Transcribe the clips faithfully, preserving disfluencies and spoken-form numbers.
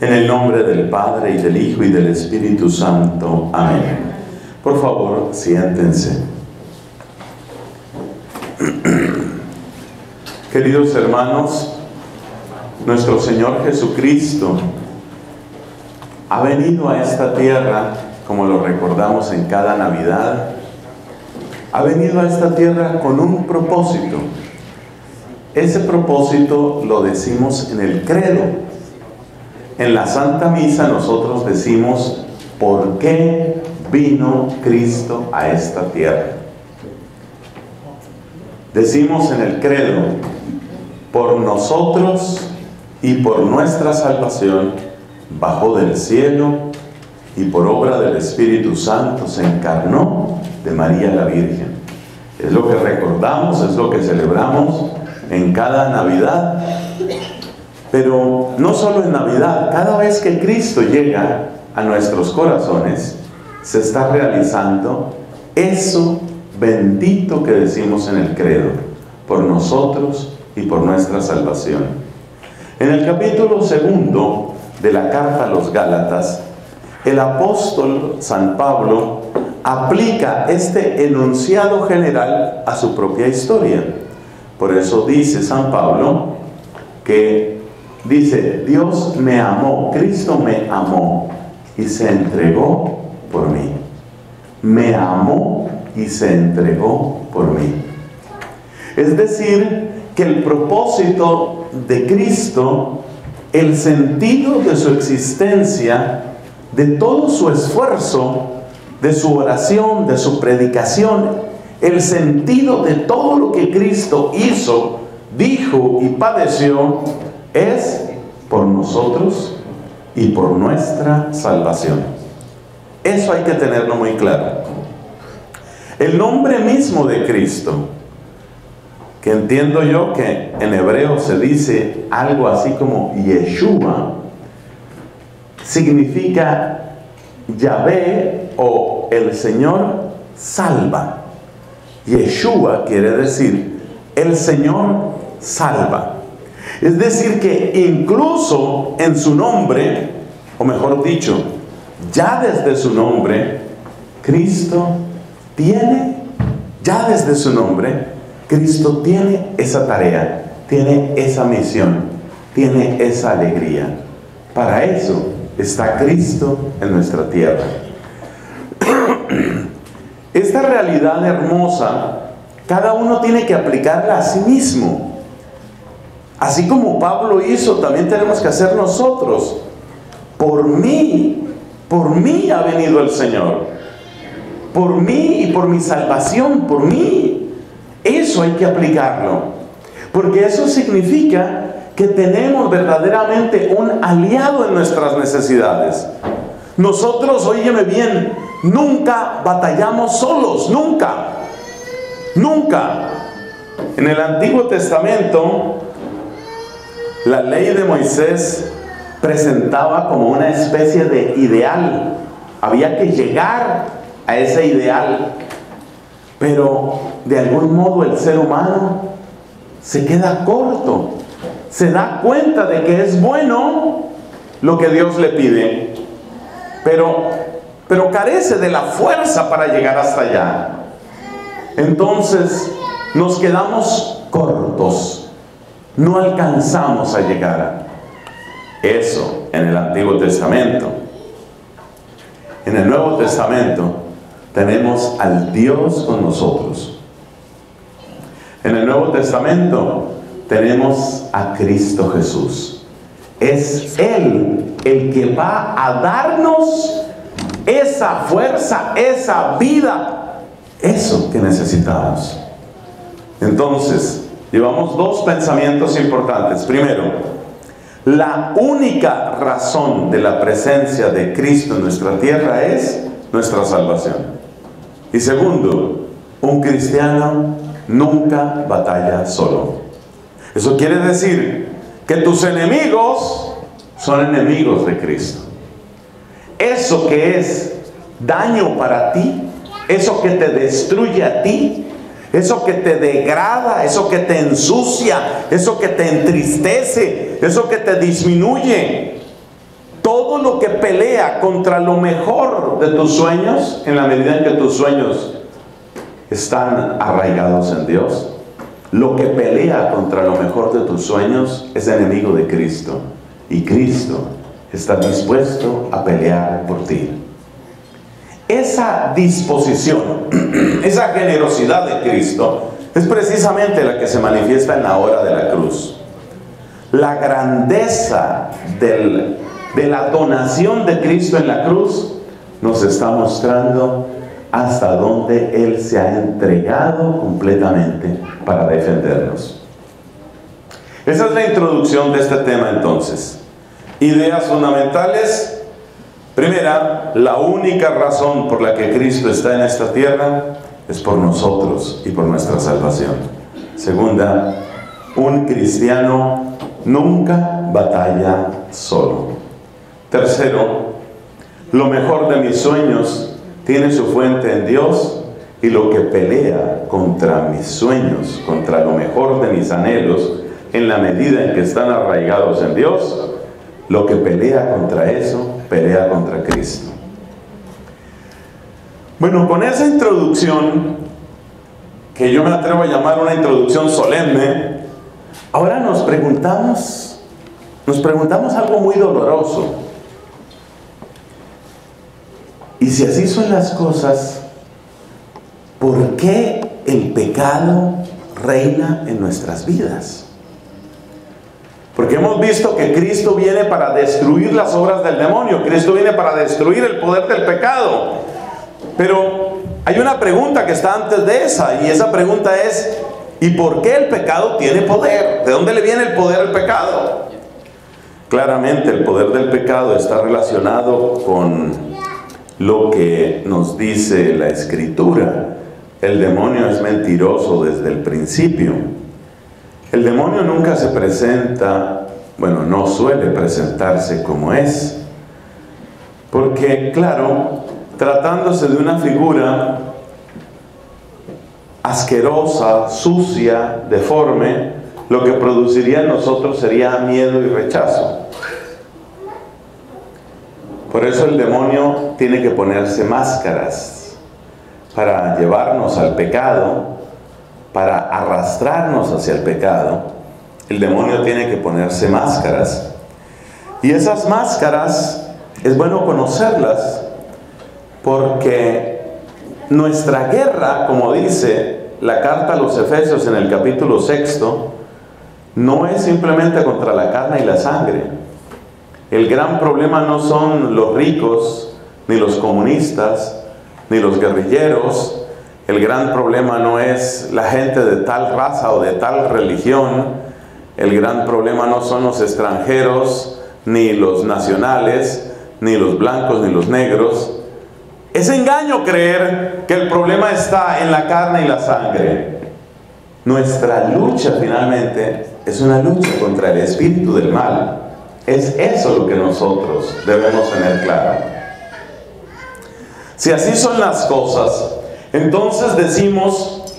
En el nombre del Padre, y del Hijo, y del Espíritu Santo. Amén. Por favor, siéntense. Queridos hermanos, nuestro Señor Jesucristo ha venido a esta tierra, como lo recordamos en cada Navidad, ha venido a esta tierra con un propósito. Ese propósito lo decimos en el credo. En la Santa Misa nosotros decimos, ¿por qué vino Cristo a esta tierra? Decimos en el credo, por nosotros y por nuestra salvación, bajó del cielo y por obra del Espíritu Santo se encarnó de María la Virgen. Es lo que recordamos, es lo que celebramos en cada Navidad. Pero no solo en Navidad, cada vez que Cristo llega a nuestros corazones, se está realizando eso bendito que decimos en el credo, por nosotros y por nuestra salvación. En el capítulo segundo de la carta a los Gálatas, el apóstol San Pablo aplica este enunciado general a su propia historia. Por eso dice San Pablo que dice, Dios me amó, Cristo me amó y se entregó por mí. Me amó y se entregó por mí. Es decir, que el propósito de Cristo, el sentido de su existencia, de todo su esfuerzo, de su oración, de su predicación, el sentido de todo lo que Cristo hizo, dijo y padeció, es por nosotros y por nuestra salvación. Eso hay que tenerlo muy claro. El nombre mismo de Cristo, que entiendo yo que en hebreo se dice algo así como Yeshua, significa Yahvé o el Señor salva. Yeshua quiere decir el Señor salva. Es decir que incluso en su nombre, o mejor dicho, ya desde su nombre, Cristo tiene, ya desde su nombre, Cristo tiene esa tarea, tiene esa misión, tiene esa alegría. Para eso está Cristo en nuestra tierra. Esta realidad hermosa, cada uno tiene que aplicarla a sí mismo. Así como Pablo hizo, también tenemos que hacer nosotros. Por mí, por mí ha venido el Señor. Por mí y por mi salvación, por mí. Eso hay que aplicarlo. Porque eso significa que tenemos verdaderamente un aliado en nuestras necesidades. Nosotros, óyeme bien, nunca batallamos solos, nunca. Nunca. En el Antiguo Testamento, la ley de Moisés presentaba como una especie de ideal. Había que llegar a ese ideal. Pero de algún modo el ser humano se queda corto. Se da cuenta de que es bueno lo que Dios le pide. Pero, pero carece de la fuerza para llegar hasta allá. Entonces nos quedamos cortos. No alcanzamos a llegar. Eso en el Antiguo Testamento. En el Nuevo Testamento tenemos al Dios con nosotros. En el Nuevo Testamento tenemos a Cristo Jesús. Es Él el que va a darnos esa fuerza, esa vida, eso que necesitamos. Entonces, llevamos dos pensamientos importantes. Primero, La única razón de la presencia de Cristo en nuestra tierra es nuestra salvación. Y segundo, un cristiano nunca batalla solo. Eso quiere decir que tus enemigos son enemigos de Cristo. Eso que es daño para ti, eso que te destruye a ti, eso que te degrada, eso que te ensucia, eso que te entristece, eso que te disminuye, todo lo que pelea contra lo mejor de tus sueños, en la medida en que tus sueños están arraigados en Dios, lo que pelea contra lo mejor de tus sueños es enemigo de Cristo, y Cristo está dispuesto a pelear por ti. Esa disposición, esa generosidad de Cristo, es precisamente la que se manifiesta en la hora de la cruz. La grandeza del, de la donación de Cristo en la cruz nos está mostrando hasta donde Él se ha entregado completamente para defendernos. Esa es la introducción de este tema entonces. Ideas fundamentales. Primera, la única razón por la que Cristo está en esta tierra es por nosotros y por nuestra salvación. Segunda, un cristiano nunca batalla solo. Tercero, lo mejor de mis sueños tiene su fuente en Dios, y lo que pelea contra mis sueños, contra lo mejor de mis anhelos, en la medida en que están arraigados en Dios, lo que pelea contra eso, pelea contra Cristo. Bueno, con esa introducción, que yo me atrevo a llamar una introducción solemne, ahora nos preguntamos, nos preguntamos algo muy doloroso. Y si así son las cosas, ¿por qué el pecado reina en nuestras vidas? Porque hemos visto que Cristo viene para destruir las obras del demonio. Cristo viene para destruir el poder del pecado. Pero hay una pregunta que está antes de esa. Y esa pregunta es, ¿y por qué el pecado tiene poder? ¿De dónde le viene el poder al pecado? Claramente el poder del pecado está relacionado con lo que nos dice la Escritura. El demonio es mentiroso desde el principio. El demonio nunca se presenta, bueno, no suele presentarse como es, porque claro, tratándose de una figura asquerosa, sucia, deforme, lo que produciría en nosotros sería miedo y rechazo. Por eso el demonio tiene que ponerse máscaras para llevarnos al pecado, para arrastrarnos hacia el pecado. El demonio tiene que ponerse máscaras, y esas máscaras es bueno conocerlas, porque nuestra guerra, como dice la carta a los Efesios en el capítulo sexto, no es simplemente contra la carne y la sangre. El gran problema no son los ricos, ni los comunistas, ni los guerrilleros. El gran problema no es la gente de tal raza o de tal religión. El gran problema no son los extranjeros, ni los nacionales, ni los blancos, ni los negros. Es engaño creer que el problema está en la carne y la sangre. Nuestra lucha finalmente es una lucha contra el espíritu del mal. Es eso lo que nosotros debemos tener claro. Si así son las cosas, entonces decimos,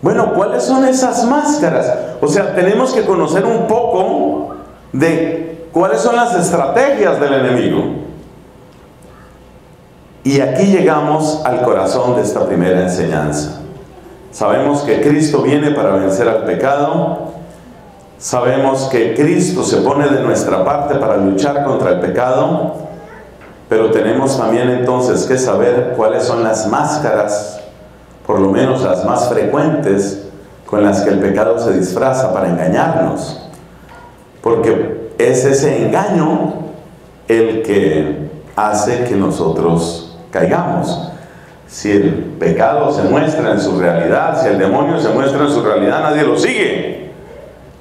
bueno, ¿cuáles son esas máscaras? O sea, tenemos que conocer un poco de cuáles son las estrategias del enemigo. Y aquí llegamos al corazón de esta primera enseñanza. Sabemos que Cristo viene para vencer al pecado. Sabemos que Cristo se pone de nuestra parte para luchar contra el pecado. Pero tenemos también entonces que saber cuáles son las máscaras, por lo menos las más frecuentes, con las que el pecado se disfraza para engañarnos. Porque es ese engaño el que hace que nosotros caigamos. Si el pecado se muestra en su realidad, si el demonio se muestra en su realidad, nadie lo sigue.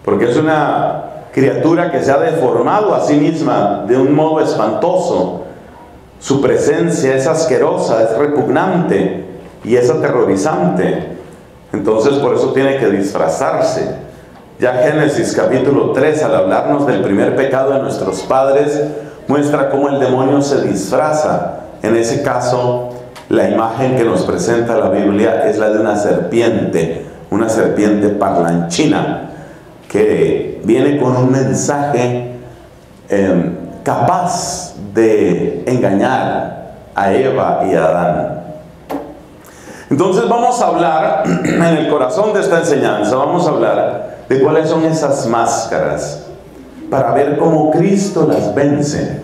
Porque es una criatura que se ha deformado a sí misma de un modo espantoso. Su presencia es asquerosa, es repugnante y es aterrorizante. Entonces por eso tiene que disfrazarse. Ya Génesis capítulo tres, al hablarnos del primer pecado de nuestros padres, muestra cómo el demonio se disfraza. En ese caso, la imagen que nos presenta la Biblia es la de una serpiente, una serpiente parlanchina, que viene con un mensaje eh, capaz de engañar a Eva y a Adán. Entonces vamos a hablar, en el corazón de esta enseñanza, vamos a hablar de cuáles son esas máscaras, para ver cómo Cristo las vence.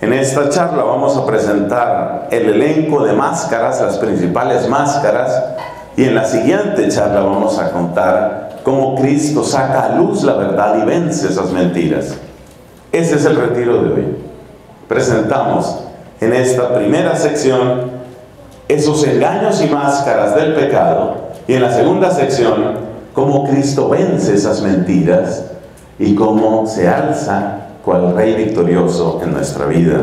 En esta charla vamos a presentar el elenco de máscaras, las principales máscaras, y en la siguiente charla vamos a contar cómo Cristo saca a luz la verdad y vence esas mentiras. Ese es el retiro de hoy. Presentamos en esta primera sección esos engaños y máscaras del pecado, y en la segunda sección cómo Cristo vence esas mentiras y cómo se alza cual Rey victorioso en nuestra vida.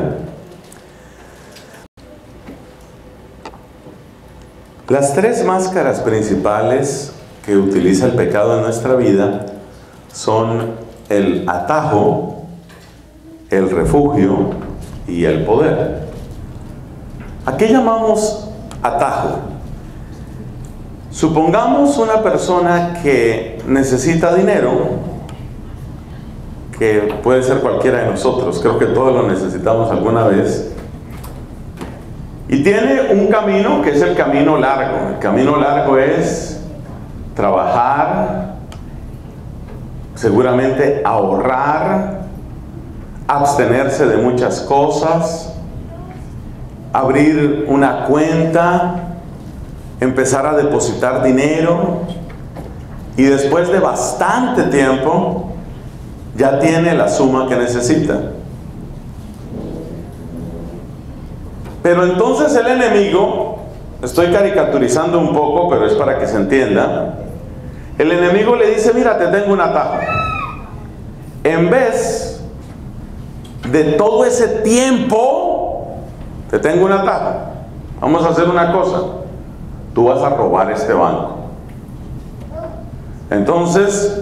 Las tres máscaras principales que utiliza el pecado en nuestra vida son el atajo, el refugio y el poder. ¿A qué llamamos atajo? Supongamos una persona que necesita dinero, que puede ser cualquiera de nosotros, creo que todos lo necesitamos alguna vez, y tiene un camino que es el camino largo. El camino largo es trabajar, seguramente ahorrar, abstenerse de muchas cosas, abrir una cuenta, empezar a depositar dinero, y después de bastante tiempo ya tiene la suma que necesita. Pero entonces el enemigo, estoy caricaturizando un poco, pero es para que se entienda, el enemigo le dice: mira, te tengo un atajo. En vez de todo ese tiempo, te tengo un atajo. Vamos a hacer una cosa: tú vas a robar este banco. Entonces,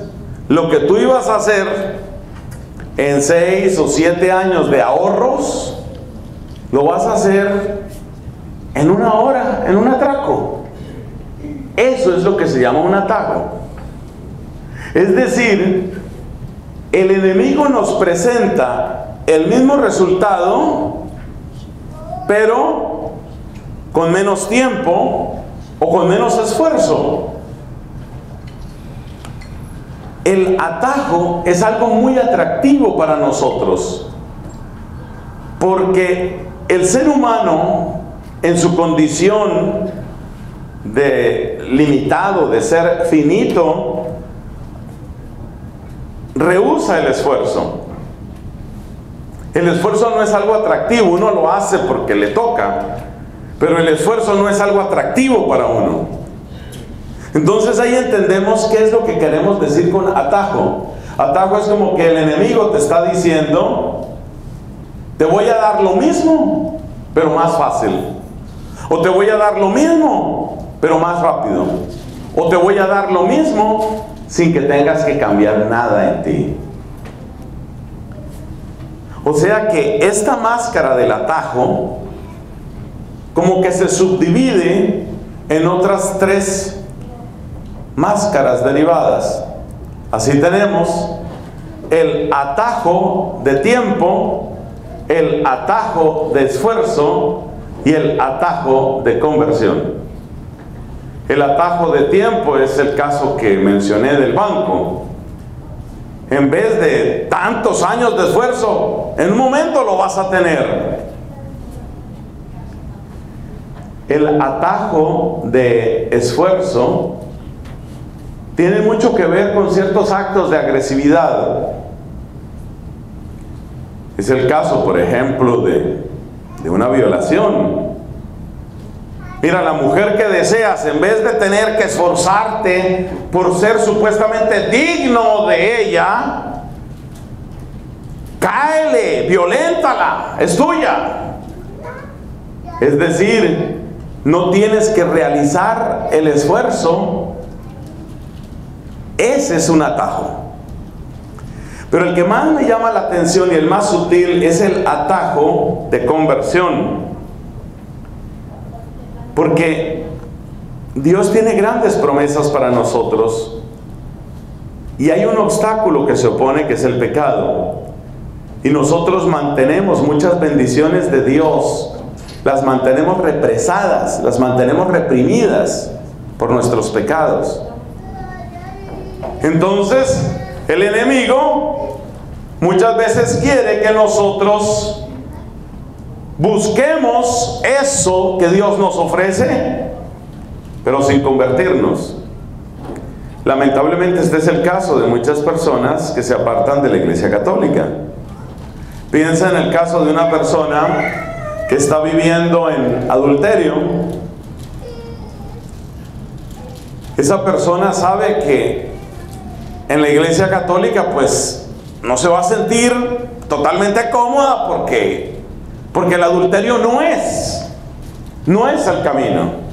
lo que tú ibas a hacer en seis o siete años de ahorros, lo vas a hacer en una hora, en un atraco. Eso es lo que se llama un atajo. Es decir, el enemigo nos presenta el mismo resultado, pero con menos tiempo o con menos esfuerzo. El atajo es algo muy atractivo para nosotros, porque el ser humano, en su condición de limitado, de ser finito, rehúsa el esfuerzo. El esfuerzo no es algo atractivo, uno lo hace porque le toca, pero el esfuerzo no es algo atractivo para uno. Entonces ahí entendemos qué es lo que queremos decir con atajo. Atajo es como que el enemigo te está diciendo: te voy a dar lo mismo, pero más fácil. O te voy a dar lo mismo, pero más rápido. O te voy a dar lo mismo sin que tengas que cambiar nada en ti. O sea que esta máscara del atajo como que se subdivide en otras tres máscaras derivadas. Así tenemos el atajo de tiempo, el atajo de esfuerzo y el atajo de conversión. El atajo de tiempo es el caso que mencioné del banco. En vez de tantos años de esfuerzo, en un momento lo vas a tener. El atajo de esfuerzo tiene mucho que ver con ciertos actos de agresividad. Es el caso, por ejemplo, de, de una violación. Mira, la mujer que deseas, en vez de tener que esforzarte por ser supuestamente digno de ella, cáele, violéntala, es tuya. Es decir, no tienes que realizar el esfuerzo. Ese es un atajo. Pero el que más me llama la atención y el más sutil es el atajo de conversión. Porque Dios tiene grandes promesas para nosotros. Y hay un obstáculo que se opone, que es el pecado. Y nosotros mantenemos muchas bendiciones de Dios. Las mantenemos represadas, las mantenemos reprimidas por nuestros pecados. Entonces, el enemigo muchas veces quiere que nosotros busquemos eso que Dios nos ofrece, pero sin convertirnos. Lamentablemente este es el caso de muchas personas que se apartan de la Iglesia Católica. Piensa en el caso de una persona que está viviendo en adulterio. Esa persona sabe que en la Iglesia Católica pues no se va a sentir totalmente cómoda porque, porque el adulterio no es, no es el camino.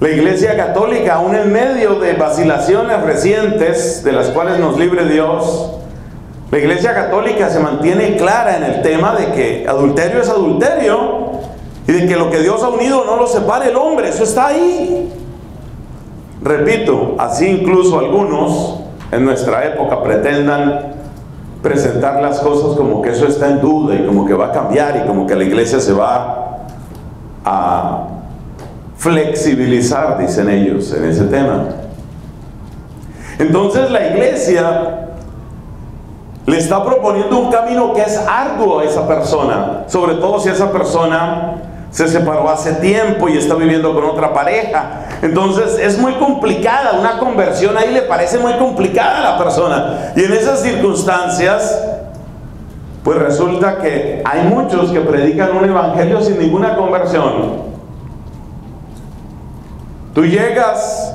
La Iglesia Católica, aún en medio de vacilaciones recientes, de las cuales nos libre Dios, la Iglesia Católica se mantiene clara en el tema de que adulterio es adulterio y de que lo que Dios ha unido no lo separe el hombre, eso está ahí. Repito, así incluso algunos en nuestra época pretendan presentar las cosas como que eso está en duda y como que va a cambiar y como que la Iglesia se va a flexibilizar, dicen ellos, en ese tema. Entonces la Iglesia le está proponiendo un camino que es arduo a esa persona, sobre todo si esa persona se separó hace tiempo y está viviendo con otra pareja. Entonces es muy complicada, una conversión ahí le parece muy complicada a la persona. Y en esas circunstancias, pues resulta que hay muchos que predican un evangelio sin ninguna conversión. Tú llegas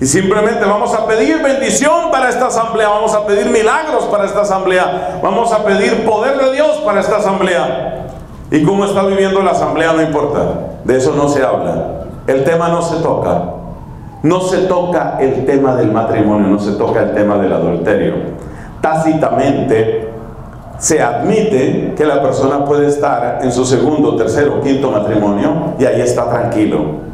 y simplemente vamos a pedir bendición para esta asamblea, vamos a pedir milagros para esta asamblea, vamos a pedir poder de Dios para esta asamblea. Y cómo está viviendo la asamblea no importa, de eso no se habla. El tema no se toca. No se toca el tema del matrimonio, no se toca el tema del adulterio. Tácitamente se admite que la persona puede estar en su segundo, tercero, quinto matrimonio y ahí está tranquilo.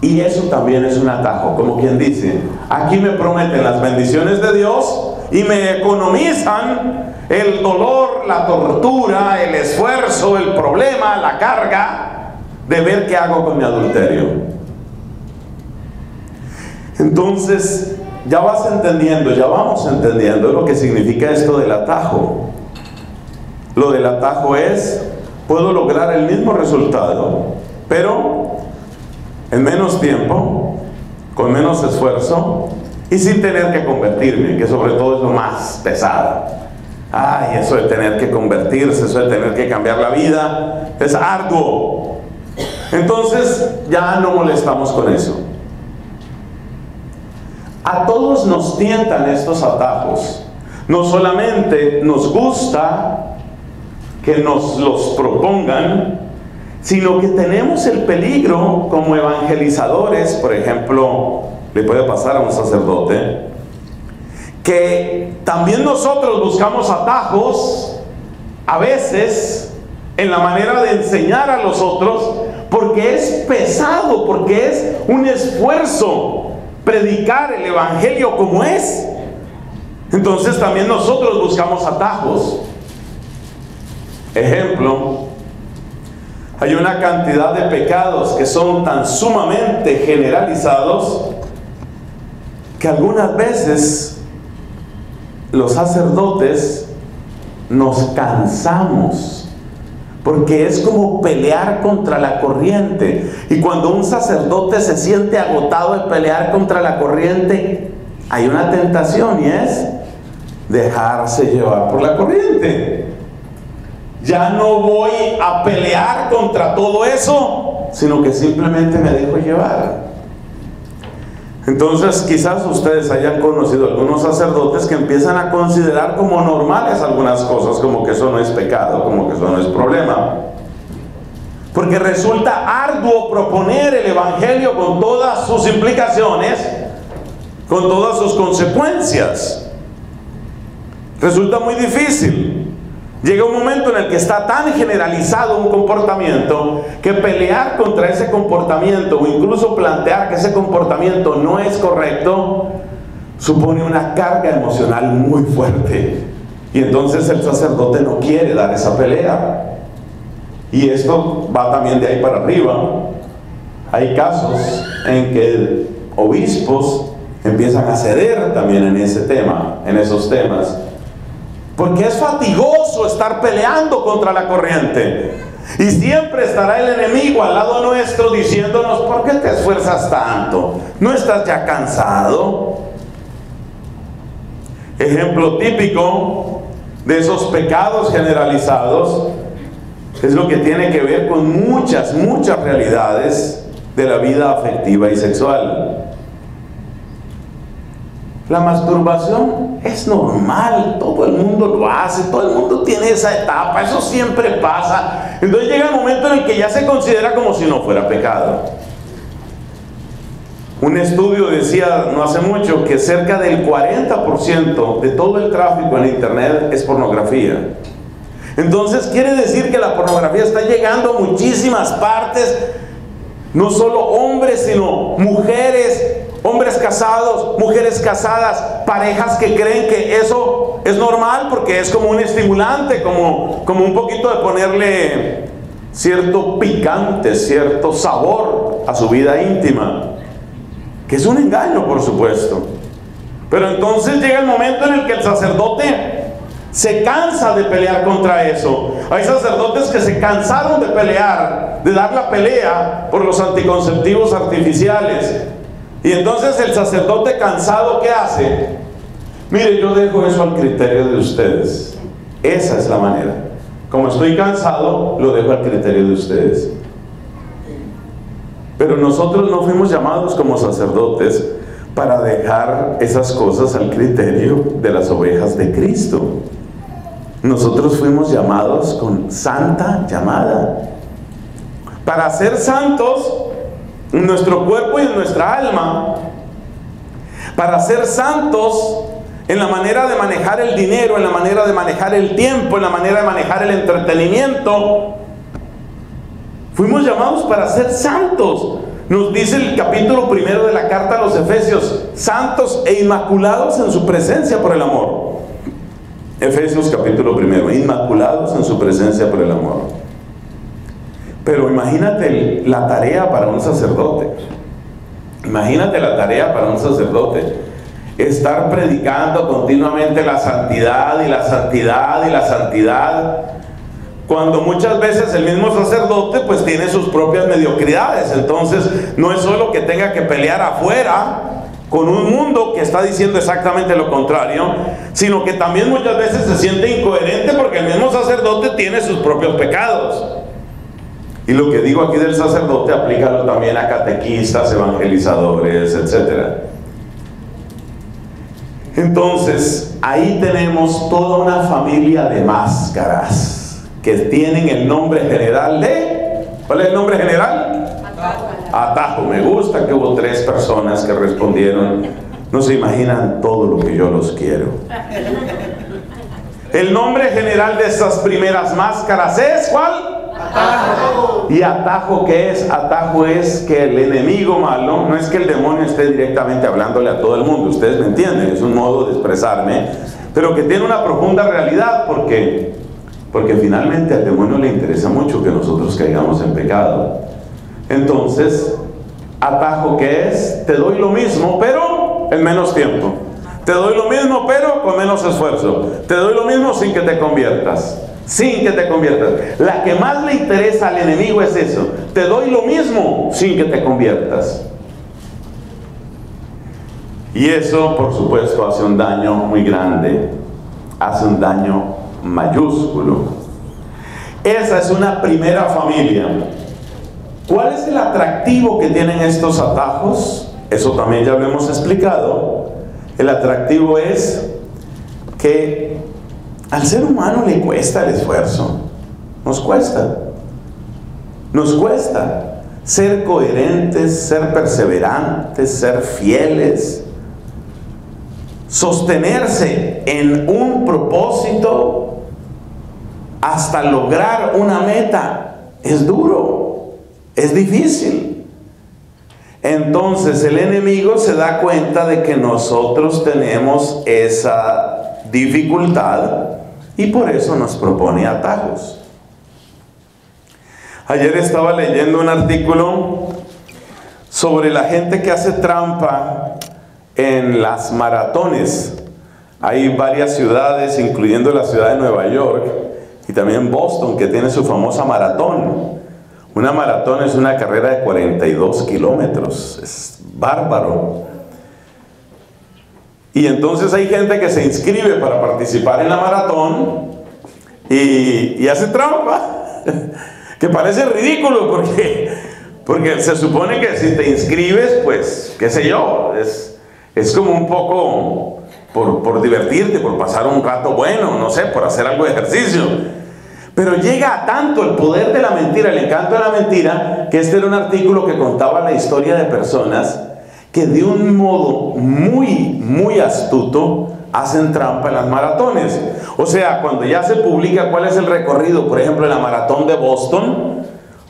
Y eso también es un atajo, como quien dice, aquí me prometen las bendiciones de Dios y me economizan el dolor, la tortura, el esfuerzo, el problema, la carga de ver qué hago con mi adulterio. Entonces, ya vas entendiendo, ya vamos entendiendo lo que significa esto del atajo. Lo del atajo es, puedo lograr el mismo resultado, pero en menos tiempo, con menos esfuerzo y sin tener que convertirme, que sobre todo es lo más pesado. Ay, eso de tener que convertirse, eso de tener que cambiar la vida, es arduo. Entonces, ya no molestamos con eso. A todos nos tientan estos atajos. No solamente nos gusta que nos los propongan, sino que tenemos el peligro como evangelizadores, por ejemplo, le puede pasar a un sacerdote, que también nosotros buscamos atajos, a veces, en la manera de enseñar a los otros, porque es pesado, porque es un esfuerzo predicar el evangelio como es. Entonces también nosotros buscamos atajos. Ejemplo, hay una cantidad de pecados que son tan sumamente generalizados que algunas veces los sacerdotes nos cansamos porque es como pelear contra la corriente. Y cuando un sacerdote se siente agotado de pelear contra la corriente, hay una tentación y es dejarse llevar por la corriente. Ya no voy a pelear contra todo eso, sino que simplemente me dejo llevar. Entonces quizás ustedes hayan conocido algunos sacerdotes que empiezan a considerar como normales algunas cosas, como que eso no es pecado, como que eso no es problema. Porque resulta arduo proponer el Evangelio con todas sus implicaciones, con todas sus consecuencias. Resulta muy difícil. Llega un momento en el que está tan generalizado un comportamiento que pelear contra ese comportamiento o incluso plantear que ese comportamiento no es correcto supone una carga emocional muy fuerte. Y entonces el sacerdote no quiere dar esa pelea. Y esto va también de ahí para arriba. Hay casos en que obispos empiezan a ceder también en ese tema, en esos temas, porque es fatigoso estar peleando contra la corriente. Y siempre estará el enemigo al lado nuestro diciéndonos: ¿por qué te esfuerzas tanto? ¿No estás ya cansado? Ejemplo típico de esos pecados generalizados es lo que tiene que ver con muchas, muchas realidades de la vida afectiva y sexual. La masturbación es normal, todo el mundo lo hace, todo el mundo tiene esa etapa, eso siempre pasa. Entonces llega el momento en el que ya se considera como si no fuera pecado. Un estudio decía no hace mucho que cerca del cuarenta por ciento de todo el tráfico en internet es pornografía. Entonces quiere decir que la pornografía está llegando a muchísimas partes, no solo hombres, sino mujeres, hombres casados, mujeres casadas, parejas que creen que eso es normal porque es como un estimulante, como, como un poquito de ponerle cierto picante, cierto sabor a su vida íntima, que es un engaño, por supuesto. Pero entonces llega el momento en el que el sacerdote se cansa de pelear contra eso. Hay sacerdotes que se cansaron de pelear, de dar la pelea por los anticonceptivos artificiales. Y entonces el sacerdote cansado, ¿qué hace? Mire, yo dejo eso al criterio de ustedes. Esa es la manera. Como estoy cansado, lo dejo al criterio de ustedes. Pero nosotros no fuimos llamados como sacerdotes para dejar esas cosas al criterio de las ovejas de Cristo. Nosotros fuimos llamados con santa llamada. Para ser santos en nuestro cuerpo y en nuestra alma, para ser santos en la manera de manejar el dinero, en la manera de manejar el tiempo, en la manera de manejar el entretenimiento. Fuimos llamados para ser santos. Nos dice el capítulo primero de la carta a los Efesios: santos e inmaculados en su presencia por el amor. Efesios capítulo primero, inmaculados en su presencia por el amor. Pero imagínate la tarea para un sacerdote. Imagínate la tarea para un sacerdote. Estar predicando continuamente la santidad y la santidad y la santidad, cuando muchas veces el mismo sacerdote pues tiene sus propias mediocridades. Entonces no es solo que tenga que pelear afuera con un mundo que está diciendo exactamente lo contrario, sino que también muchas veces se siente incoherente porque el mismo sacerdote tiene sus propios pecados. Y lo que digo aquí del sacerdote, aplícalo también a catequistas, evangelizadores, etcétera. Entonces, ahí tenemos toda una familia de máscaras que tienen el nombre general de... ¿Cuál es el nombre general? Atajo. Atajo. Me gusta que hubo tres personas que respondieron. No se imaginan todo lo que yo los quiero. El nombre general de estas primeras máscaras es ¿cuál? Atajo. ¿Y atajo qué es? Atajo es que el enemigo malo, no es que el demonio esté directamente hablándole a todo el mundo, ustedes me entienden, es un modo de expresarme, pero que tiene una profunda realidad. ¿Por qué? Porque finalmente al demonio le interesa mucho que nosotros caigamos en pecado. Entonces, atajo qué es: te doy lo mismo pero en menos tiempo, te doy lo mismo pero con menos esfuerzo, te doy lo mismo sin que te conviertas. Sin que te conviertas. La que más le interesa al enemigo es eso: te doy lo mismo sin que te conviertas. Y eso, por supuesto, hace un daño muy grande, hace un daño mayúsculo. Esa es una primera familia. ¿Cuál es el atractivo que tienen estos atajos? eso también ya lo hemos explicado, el atractivo es que al ser humano le cuesta el esfuerzo, nos cuesta, nos cuesta ser coherentes, ser perseverantes, ser fieles, sostenerse en un propósito hasta lograr una meta, es duro, es difícil. Entonces el enemigo se da cuenta de que nosotros tenemos esa dificultad y por eso nos propone atajos. Ayer estaba leyendo un artículo sobre la gente que hace trampa en las maratones. Hay varias ciudades, incluyendo la ciudad de Nueva York y también Boston, que tiene su famosa maratón. Una maratón es una carrera de cuarenta y dos kilómetros, es bárbaro. Y entonces hay gente que se inscribe para participar en la maratón y, y hace trampa, que parece ridículo porque, porque se supone que si te inscribes, pues, qué sé yo, es, es como un poco... Por, por divertirte, por pasar un rato bueno, no sé, por hacer algo de ejercicio. Pero llega a tanto el poder de la mentira, el encanto de la mentira, que este era un artículo que contaba la historia de personas que de un modo muy, muy astuto hacen trampa en las maratones. O sea, cuando ya se publica cuál es el recorrido, por ejemplo, en la maratón de Boston,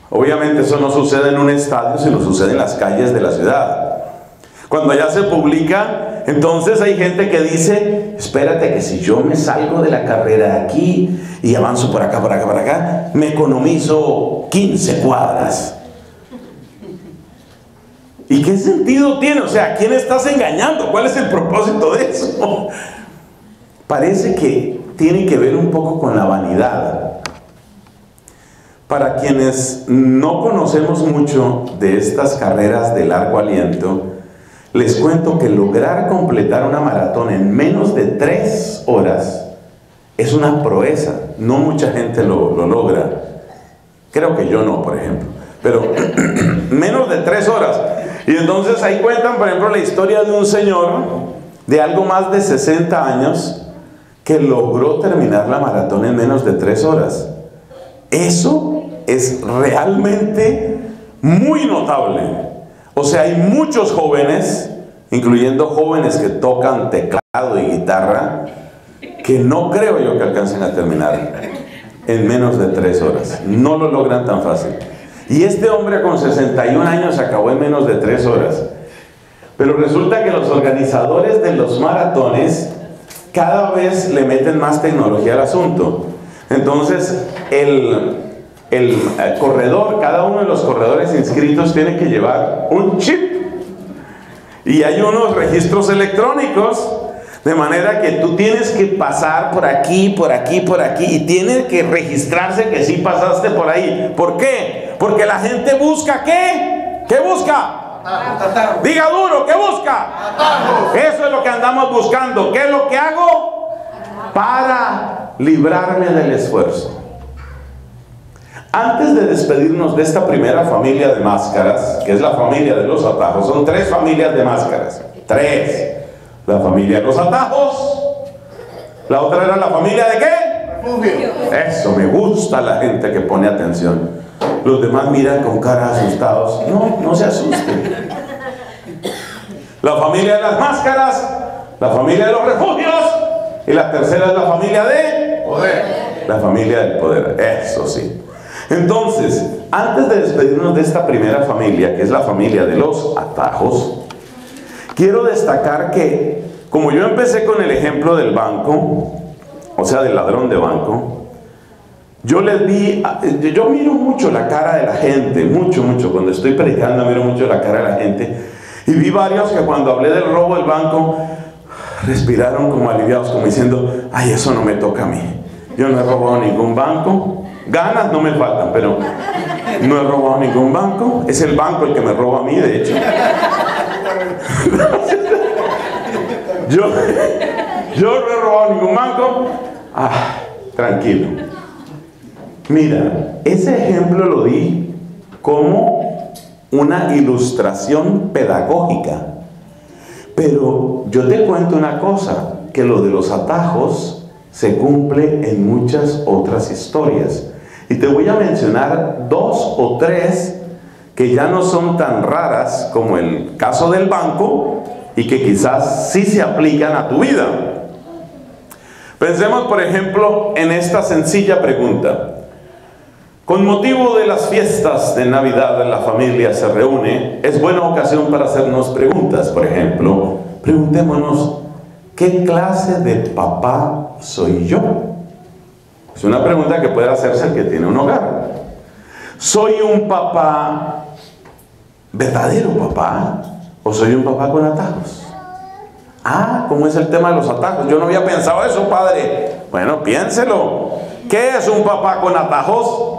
obviamente eso no sucede en un estadio, sino sucede en las calles de la ciudad. Cuando ya se publica... Entonces hay gente que dice, espérate que si yo me salgo de la carrera de aquí y avanzo por acá, por acá, por acá, me economizo quince cuadras. ¿Y qué sentido tiene? O sea, ¿a quién estás engañando? ¿Cuál es el propósito de eso? Parece que tiene que ver un poco con la vanidad. Para quienes no conocemos mucho de estas carreras de largo aliento, les cuento que lograr completar una maratón en menos de tres horas es una proeza. No mucha gente lo, lo logra. Creo que yo no, por ejemplo. Pero menos de tres horas. Y entonces ahí cuentan, por ejemplo, la historia de un señor de algo más de sesenta años que logró terminar la maratón en menos de tres horas. Eso es realmente muy notable. O sea, hay muchos jóvenes, incluyendo jóvenes que tocan teclado y guitarra, que no creo yo que alcancen a terminar en menos de tres horas. No lo logran tan fácil. Y este hombre con sesenta y un años acabó en menos de tres horas. Pero resulta que los organizadores de los maratones cada vez le meten más tecnología al asunto. Entonces, el... El corredor, cada uno de los corredores inscritos tiene que llevar un chip y hay unos registros electrónicos, de manera que tú tienes que pasar por aquí, por aquí, por aquí y tienes que registrarse que sí pasaste por ahí. ¿Por qué? Porque la gente busca ¿qué? ¿Qué busca? Atajos. Diga duro, ¿qué busca? Atajos. Eso es lo que andamos buscando. ¿Qué es lo que hago? Para librarme del esfuerzo. Antes de despedirnos de esta primera familia de máscaras, que es la familia de los atajos, son tres familias de máscaras, tres. La familia de los atajos, la otra era la familia de ¿qué? Refugio. Eso, me gusta la gente que pone atención. Los demás miran con cara asustados. No, no se asusten. La familia de las máscaras, la familia de los refugios, y la tercera es la familia de poder. La familia del poder, eso sí. Entonces, antes de despedirnos de esta primera familia, que es la familia de los atajos, quiero destacar que, como yo empecé con el ejemplo del banco, o sea, del ladrón de banco, yo les vi, yo miro mucho la cara de la gente, mucho, mucho, cuando estoy predicando miro mucho la cara de la gente, y vi varios que cuando hablé del robo del banco, respiraron como aliviados, como diciendo, ay, eso no me toca a mí, yo no he robado ningún banco. Ganas no me faltan, pero no he robado ningún banco. Es el banco el que me roba a mí, de hecho. Yo, yo no he robado ningún banco. Ah, tranquilo. Mira, ese ejemplo lo di como una ilustración pedagógica. Pero yo te cuento una cosa, que lo de los atajos se cumple en muchas otras historias. Y te voy a mencionar dos o tres que ya no son tan raras como el caso del banco y que quizás sí se aplican a tu vida. Pensemos, por ejemplo, en esta sencilla pregunta. Con motivo de las fiestas de Navidad, la familia se reúne. Es buena ocasión para hacernos preguntas, por ejemplo. Preguntémonos, ¿qué clase de papá soy yo? Es una pregunta que puede hacerse el que tiene un hogar. ¿Soy un papá, verdadero papá? ¿O soy un papá con atajos? Ah, ¿cómo es el tema de los atajos? Yo no había pensado eso, padre. Bueno, piénselo. ¿Qué es un papá con atajos?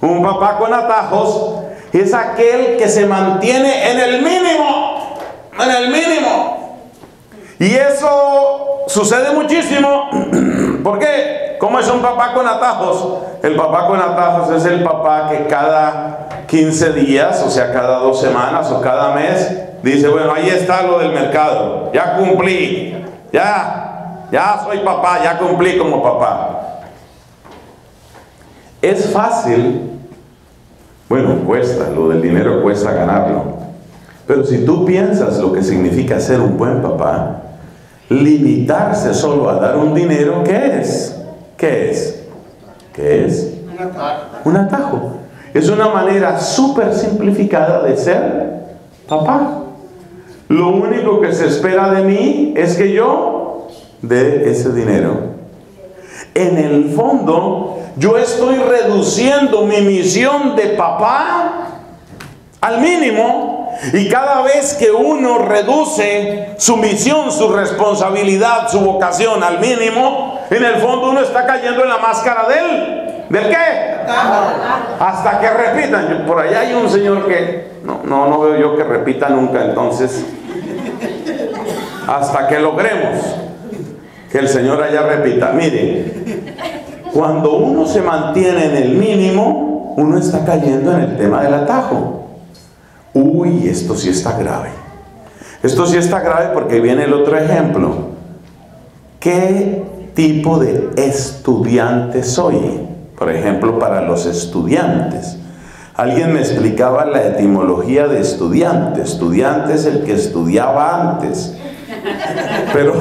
Un papá con atajos es aquel que se mantiene en el mínimo, en el mínimo. Y eso sucede muchísimo. ¿Por qué? ¿Cómo es un papá con atajos? El papá con atajos es el papá que cada quince días, o sea, cada dos semanas o cada mes, dice, bueno, ahí está lo del mercado. Ya cumplí. Ya, ya soy papá, ya cumplí como papá. Es fácil, bueno, cuesta, lo del dinero cuesta ganarlo. Pero si tú piensas lo que significa ser un buen papá, limitarse solo a dar un dinero, ¿qué es? ¿Qué es? ¿Qué es? Un atajo. Un atajo. Es una manera súper simplificada de ser papá. Lo único que se espera de mí es que yo dé ese dinero. En el fondo, yo estoy reduciendo mi misión de papá al mínimo, y cada vez que uno reduce su misión, su responsabilidad, su vocación al mínimo, en el fondo uno está cayendo en la máscara del, ¿del qué? Hasta que repitan. Por allá hay un señor que no, no, no veo yo que repita nunca, entonces hasta que logremos que el Señor allá repita. Mire, cuando uno se mantiene en el mínimo, uno está cayendo en el tema del atajo. Uy, esto sí está grave. Esto sí está grave porque viene el otro ejemplo. ¿Qué tipo de estudiante soy? Por ejemplo, para los estudiantes. Alguien me explicaba la etimología de estudiante. Estudiante es el que estudiaba antes. Pero...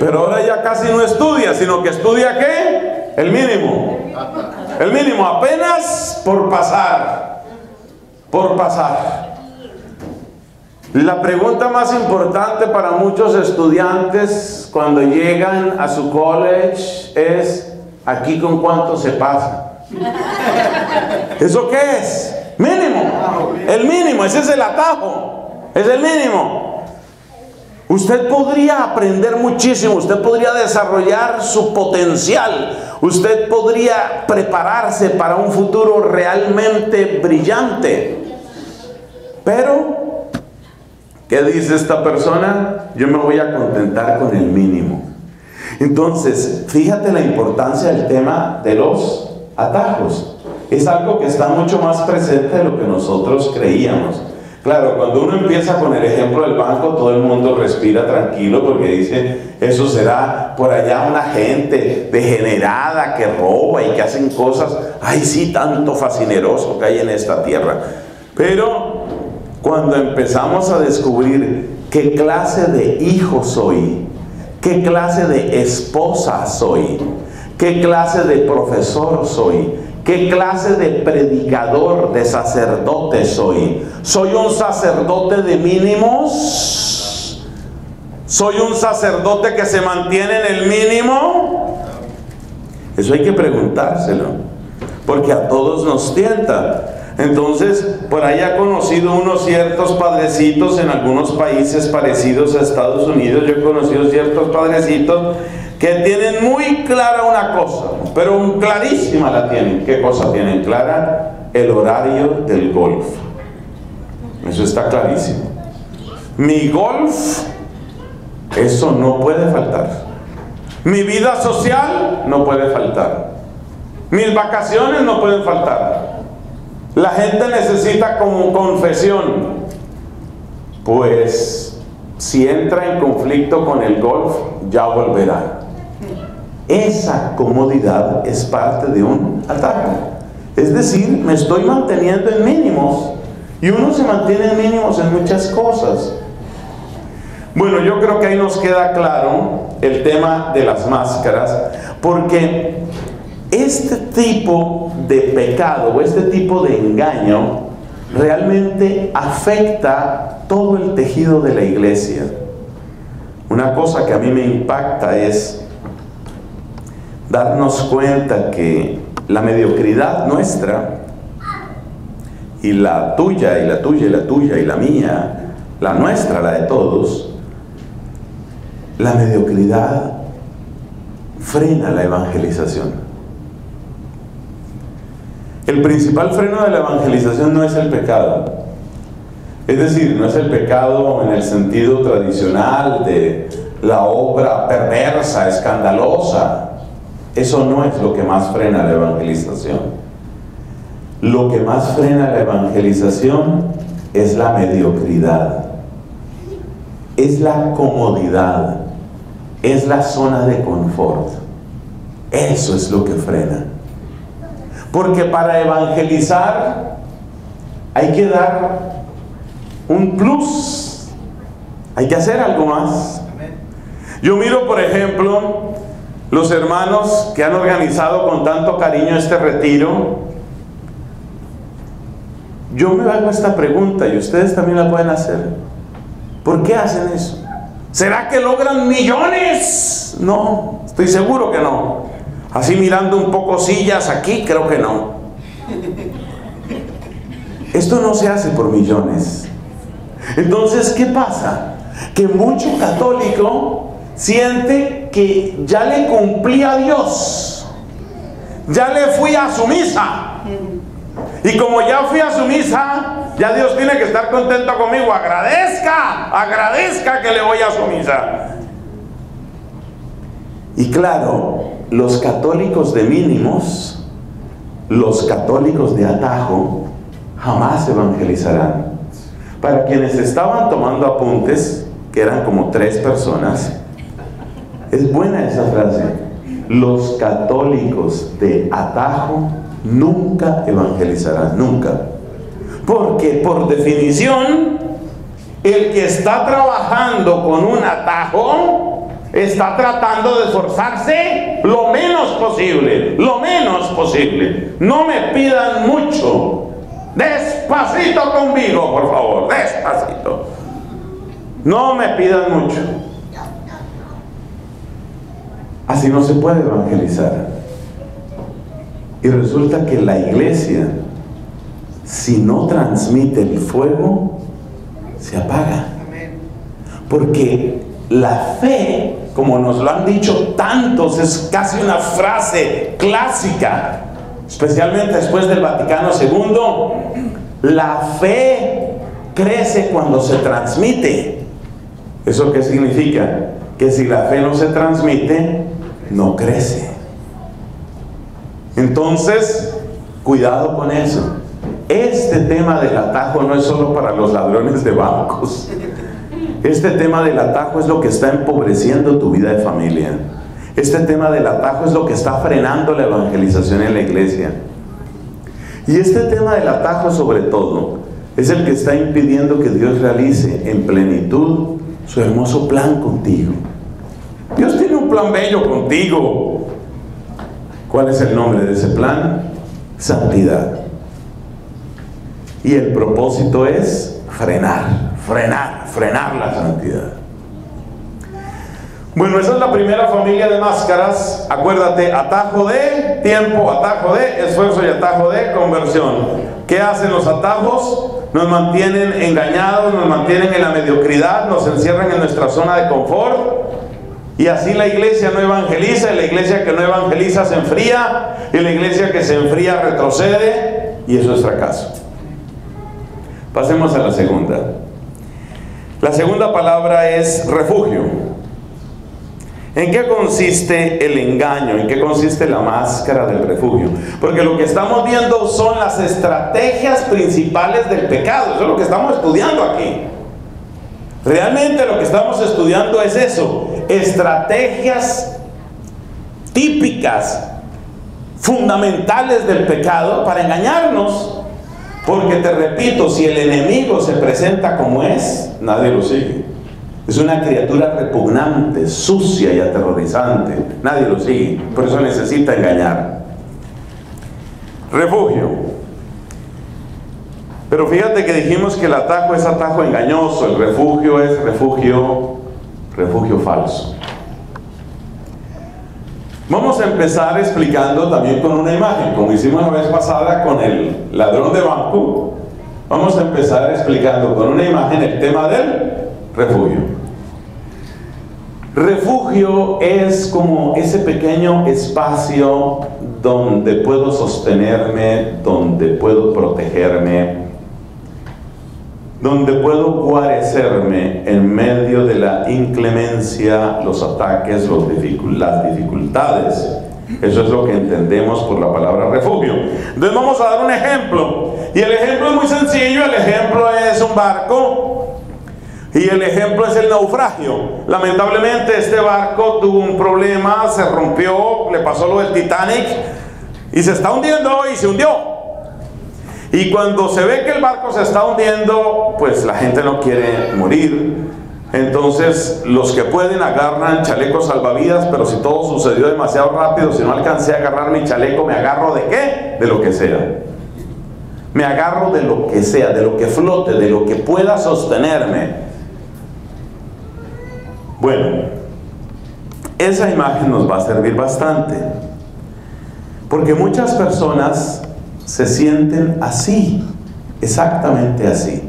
Pero ahora ya casi no estudia, sino que estudia ¿qué? El mínimo. El mínimo, apenas por pasar. Por pasar. La pregunta más importante para muchos estudiantes cuando llegan a su college es, ¿aquí con cuánto se pasa? ¿Eso qué es? Mínimo. El mínimo, ese es el atajo. Es el mínimo. Usted podría aprender muchísimo, usted podría desarrollar su potencial, usted podría prepararse para un futuro realmente brillante. Pero, ¿qué dice esta persona? Yo me voy a contentar con el mínimo. Entonces, fíjate la importancia del tema de los atajos. Es algo que está mucho más presente de lo que nosotros creíamos. Claro, cuando uno empieza con el ejemplo del banco, todo el mundo respira tranquilo porque dice, eso será por allá una gente degenerada que roba y que hacen cosas. Ay, sí, tanto fascineroso que hay en esta tierra. Pero cuando empezamos a descubrir qué clase de hijo soy, qué clase de esposa soy, qué clase de profesor soy, ¿qué clase de predicador, de sacerdote soy? ¿Soy un sacerdote de mínimos? ¿Soy un sacerdote que se mantiene en el mínimo? Eso hay que preguntárselo, porque a todos nos tienta. Entonces, por ahí ha conocido unos ciertos padrecitos en algunos países parecidos a Estados Unidos. Yo he conocido ciertos padrecitos que tienen muy clara una cosa, pero clarísima la tienen. ¿Qué cosa tienen clara? El horario del golf. Eso está clarísimo. Mi golf, eso no puede faltar. Mi vida social no puede faltar. Mis vacaciones no pueden faltar. La gente necesita como confesión. Pues si entra en conflicto con el golf, ya volverá. Esa comodidad es parte de un ataque. Es decir, me estoy manteniendo en mínimos. Y uno se mantiene en mínimos en muchas cosas. Bueno, yo creo que ahí nos queda claro el tema de las máscaras, porque este tipo de pecado o este tipo de engaño realmente afecta todo el tejido de la iglesia. Una cosa que a mí me impacta es darnos cuenta que la mediocridad nuestra, y la tuya, y la tuya, y la tuya, y la mía, la nuestra, la de todos, la mediocridad frena la evangelización. El principal freno de la evangelización no es el pecado. Es decir, no es el pecado en el sentido tradicional de la obra perversa, escandalosa. Eso no es lo que más frena la evangelización. Lo que más frena la evangelización es la mediocridad, es la comodidad, es la zona de confort. Eso es lo que frena. Porque para evangelizar hay que dar un plus, hay que hacer algo más. Yo miro, por ejemplo, los hermanos que han organizado con tanto cariño este retiro. Yo me hago esta pregunta, y ustedes también la pueden hacer. ¿Por qué hacen eso? ¿Será que logran millones? No, estoy seguro que no. Así mirando un poco sillas aquí, creo que no. Esto no se hace por millones. Entonces, ¿qué pasa? Que mucho católico siente que ya le cumplí a Dios, ya le fui a su misa, y como ya fui a su misa, ya Dios tiene que estar contento conmigo. Agradezca, agradezca que le voy a su misa. Y claro, los católicos de mínimos, los católicos de atajo, jamás evangelizarán. Para quienes estaban tomando apuntes, que eran como tres personas, es buena esa frase: los católicos de atajo nunca evangelizarán, nunca. Porque por definición, el que está trabajando con un atajo está tratando de esforzarse lo menos posible, lo menos posible. No me pidan mucho. Despacito conmigo, por favor, despacito. No me pidan mucho. Así no se puede evangelizar. Y resulta que la iglesia, si no transmite el fuego, se apaga. Porque la fe, como nos lo han dicho tantos, es casi una frase clásica, especialmente después del Vaticano Segundo, la fe crece cuando se transmite. ¿Eso qué significa? Que si la fe no se transmite, no crece. Entonces, cuidado con eso. Este tema del atajo no es solo para los ladrones de bancos. Este tema del atajo es lo que está empobreciendo tu vida de familia. Este tema del atajo es lo que está frenando la evangelización en la iglesia. Y este tema del atajo, sobre todo, es el que está impidiendo que Dios realice en plenitud su hermoso plan contigo. Dios tiene un plan bello contigo. ¿Cuál es el nombre de ese plan? Santidad. Y el propósito es frenar. Frenar, frenar la santidad. Bueno, esa es la primera familia de máscaras. Acuérdate, atajo de tiempo, atajo de esfuerzo y atajo de conversión. ¿Qué hacen los atajos? Nos mantienen engañados, nos mantienen en la mediocridad, nos encierran en nuestra zona de confort. Y así la iglesia no evangeliza, y la iglesia que no evangeliza se enfría, y la iglesia que se enfría retrocede, y eso es fracaso. Pasemos a la segunda. La segunda palabra es refugio. ¿En qué consiste el engaño? ¿En qué consiste la máscara del refugio? Porque lo que estamos viendo son las estrategias principales del pecado. Eso es lo que estamos estudiando aquí. Realmente lo que estamos estudiando es eso, estrategias típicas, fundamentales del pecado para engañarnos, porque te repito, si el enemigo se presenta como es, nadie lo sigue. Es una criatura repugnante, sucia y aterrorizante, nadie lo sigue, por eso necesita engañar. Refugio. Pero fíjate que dijimos que el atajo es atajo engañoso, el refugio es refugio, refugio falso. Vamos a empezar explicando también con una imagen, como hicimos la vez pasada con el ladrón de banco. Vamos a empezar explicando con una imagen el tema del refugio. Refugio es como ese pequeño espacio donde puedo sostenerme, donde puedo protegerme, donde puedo guarecerme en medio de la inclemencia, los ataques, los dificult- las dificultades. Eso es lo que entendemos por la palabra refugio. Entonces vamos a dar un ejemplo. Y el ejemplo es muy sencillo, el ejemplo es un barco. Y el ejemplo es el naufragio. Lamentablemente este barco tuvo un problema, se rompió, le pasó lo del Titanic. Y se está hundiendo y se hundió. Y cuando se ve que el barco se está hundiendo, pues la gente no quiere morir. Entonces los que pueden agarran chalecos salvavidas, pero si todo sucedió demasiado rápido, si no alcancé a agarrar mi chaleco, ¿me agarro de qué? De lo que sea. Me agarro de lo que sea, de lo que flote, de lo que pueda sostenerme. Bueno, esa imagen nos va a servir bastante. Porque muchas personas se sienten así, exactamente así,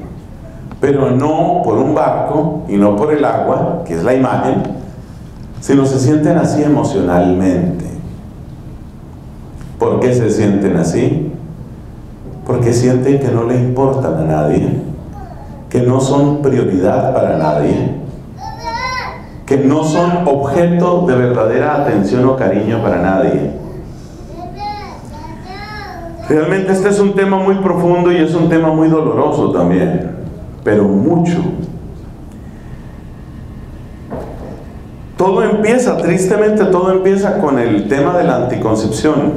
pero no por un barco y no por el agua, que es la imagen, sino se sienten así emocionalmente. ¿Por qué se sienten así? Porque sienten que no le importan a nadie, que no son prioridad para nadie, que no son objeto de verdadera atención o cariño para nadie. Realmente este es un tema muy profundo y es un tema muy doloroso también, pero mucho. Todo empieza, tristemente, todo empieza con el tema de la anticoncepción.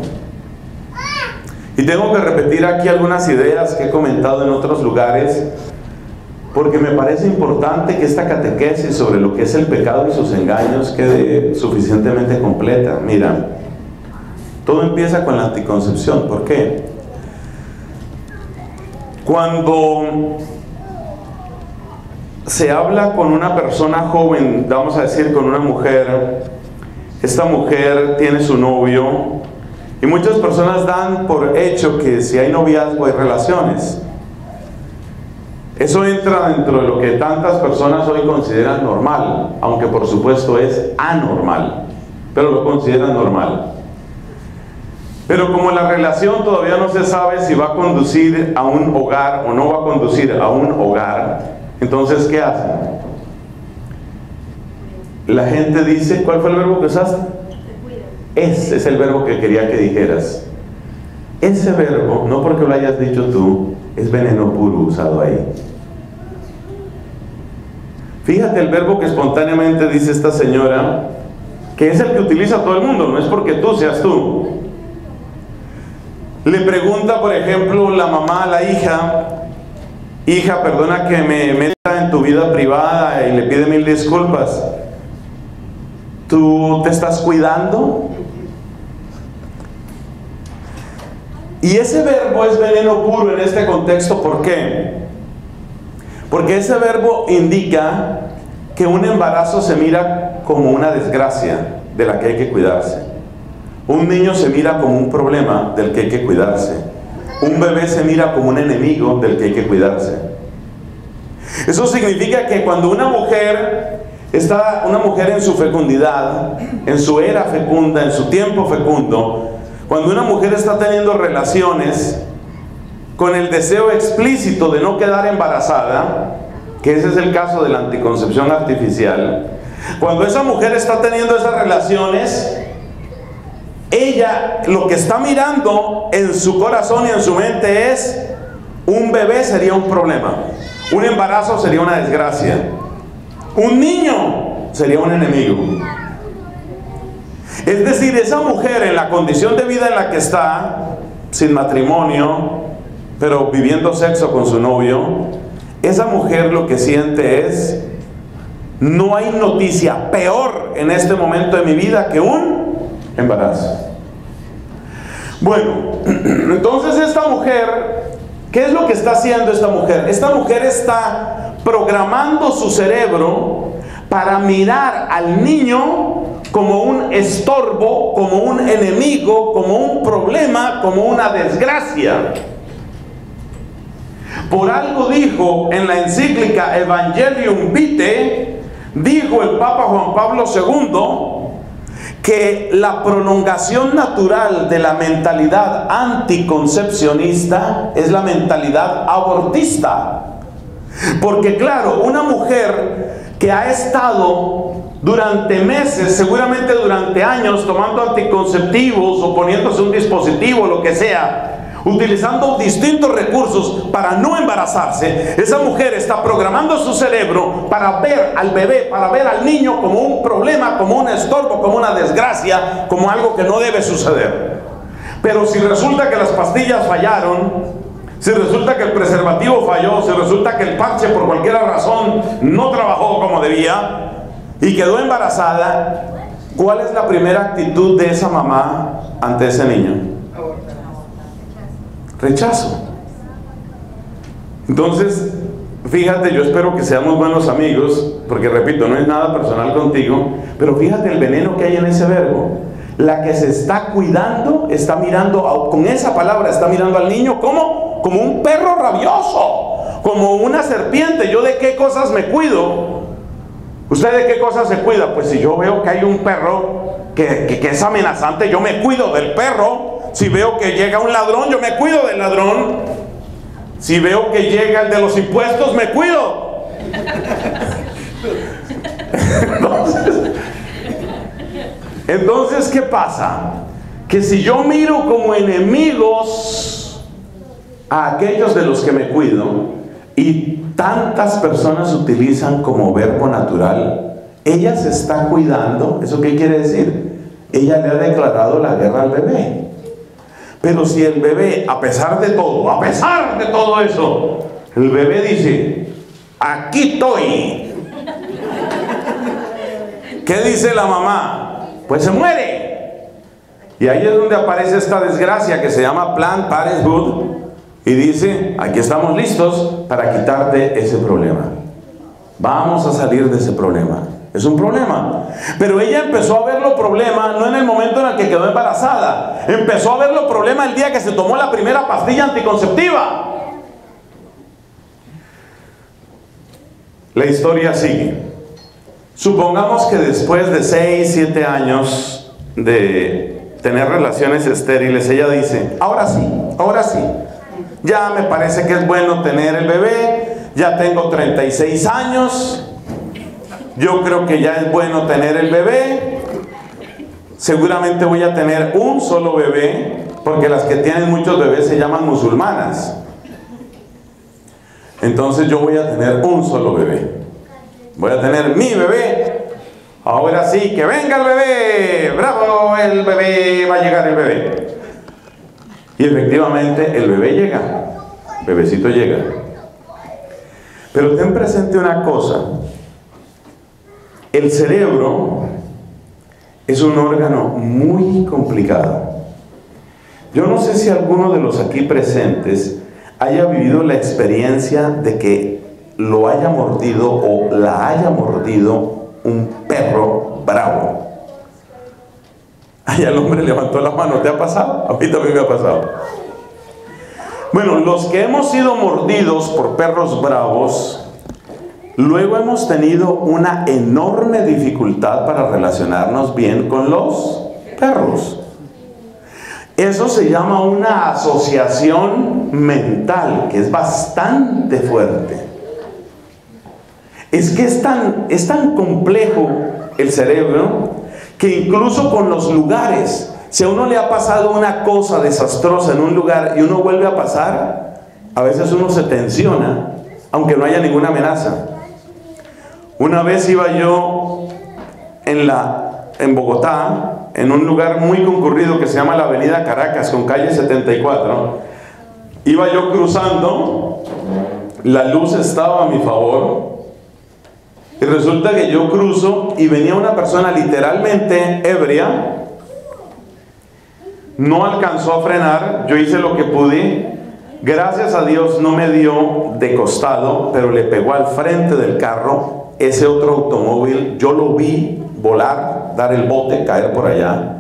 Y tengo que repetir aquí algunas ideas que he comentado en otros lugares, porque me parece importante que esta catequesis sobre lo que es el pecado y sus engaños quede suficientemente completa. Mira, todo empieza con la anticoncepción. ¿Por qué? Cuando se habla con una persona joven, vamos a decir con una mujer, esta mujer tiene su novio, y muchas personas dan por hecho que si hay noviazgo hay relaciones. Eso entra dentro de lo que tantas personas hoy consideran normal, aunque por supuesto es anormal, pero lo consideran normal. Pero como la relación todavía no se sabe si va a conducir a un hogar o no va a conducir a un hogar, entonces ¿qué hacen? La gente dice, ¿cuál fue el verbo que usaste? Ese es el verbo que quería que dijeras. Ese verbo, no porque lo hayas dicho tú, es veneno puro usado ahí. Fíjate el verbo que espontáneamente dice esta señora, que es el que utiliza todo el mundo, no es porque tú seas tú. Le pregunta, por ejemplo, la mamá a la hija, hija, perdona que me meta en tu vida privada, y le pide mil disculpas. ¿Tú te estás cuidando? Y ese verbo es veneno puro en este contexto, ¿por qué? Porque ese verbo indica que un embarazo se mira como una desgracia de la que hay que cuidarse. Un niño se mira como un problema del que hay que cuidarse. Un bebé se mira como un enemigo del que hay que cuidarse. Eso significa que cuando una mujer está, una mujer en su fecundidad, en su era fecunda, en su tiempo fecundo, cuando una mujer está teniendo relaciones con el deseo explícito de no quedar embarazada, que ese es el caso de la anticoncepción artificial, cuando esa mujer está teniendo esas relaciones, ella lo que está mirando en su corazón y en su mente es: un bebé sería un problema, un embarazo sería una desgracia, un niño sería un enemigo. Es decir, esa mujer en la condición de vida en la que está, sin matrimonio, pero viviendo sexo con su novio, esa mujer lo que siente es: no hay noticia peor en este momento de mi vida que un embarazo. Bueno, entonces esta mujer, ¿qué es lo que está haciendo esta mujer? Esta mujer está programando su cerebro para mirar al niño como un estorbo, como un enemigo, como un problema, como una desgracia. Por algo dijo en la encíclica Evangelium Vitae, dijo el Papa Juan Pablo segundo, que la prolongación natural de la mentalidad anticoncepcionista es la mentalidad abortista. Porque claro, una mujer que ha estado durante meses, seguramente durante años, tomando anticonceptivos o poniéndose un dispositivo, lo que sea, utilizando distintos recursos para no embarazarse, esa mujer está programando su cerebro para ver al bebé, para ver al niño como un problema, como un estorbo, como una desgracia, como algo que no debe suceder. Pero si resulta que las pastillas fallaron, si resulta que el preservativo falló, si resulta que el parche por cualquier razón no trabajó como debía y quedó embarazada, ¿cuál es la primera actitud de esa mamá ante ese niño? Rechazo. Entonces, fíjate, yo espero que seamos buenos amigos, porque repito, no es nada personal contigo, pero fíjate el veneno que hay en ese verbo. La que se está cuidando está mirando, a, con esa palabra está mirando al niño como, como un perro rabioso, como una serpiente. ¿Yo de qué cosas me cuido? ¿Usted de qué cosas se cuida? Pues si yo veo que hay un perro que, que, que es amenazante, yo me cuido del perro. Si veo que llega un ladrón, yo me cuido del ladrón. Si veo que llega el de los impuestos, me cuido. Entonces, entonces, ¿qué pasa? Que si yo miro como enemigos a aquellos de los que me cuido, y tantas personas utilizan como verbo natural, ella se está cuidando. ¿Eso qué quiere decir? Ella le ha declarado la guerra al bebé. Pero si el bebé, a pesar de todo, a pesar de todo eso, el bebé dice: aquí estoy. ¿Qué dice la mamá? Pues se muere. Y ahí es donde aparece esta desgracia que se llama Plan Parenthood y dice: aquí estamos listos para quitarte ese problema. Vamos a salir de ese problema. Es un problema. Pero ella empezó a ver los problemas no en el momento en el que quedó embarazada. Empezó a ver los problemas el día que se tomó la primera pastilla anticonceptiva. La historia sigue. Supongamos que después de seis, siete años de tener relaciones estériles, ella dice: ahora sí, ahora sí. Ya me parece que es bueno tener el bebé. Ya tengo treinta y seis años. Yo creo que ya es bueno tener el bebé. Seguramente voy a tener un solo bebé, porque las que tienen muchos bebés se llaman musulmanas. Entonces yo voy a tener un solo bebé. Voy a tener mi bebé. Ahora sí, que venga el bebé. Bravo, el bebé, va a llegar el bebé. Y efectivamente el bebé llega. El bebecito llega. Pero ten presente una cosa. El cerebro es un órgano muy complicado. Yo no sé si alguno de los aquí presentes haya vivido la experiencia de que lo haya mordido o la haya mordido un perro bravo. Allá el hombre levantó la mano. ¿Te ha pasado? A mí también me ha pasado. Bueno, los que hemos sido mordidos por perros bravos, luego hemos tenido una enorme dificultad para relacionarnos bien con los perros. Eso se llama una asociación mental, que es bastante fuerte. Es que es tan, es tan complejo el cerebro, que incluso con los lugares, si a uno le ha pasado una cosa desastrosa en un lugar y uno vuelve a pasar, a veces uno se tensiona, aunque no haya ninguna amenaza. Una vez iba yo en, la, en Bogotá, en un lugar muy concurrido que se llama la Avenida Caracas, con calle setenta y cuatro. Iba yo cruzando, la luz estaba a mi favor, y resulta que yo cruzo y venía una persona literalmente ebria. No alcanzó a frenar, yo hice lo que pude. Gracias a Dios no me dio de costado, pero le pegó al frente del carro ese otro automóvil. Yo lo vi volar, dar el bote, caer por allá.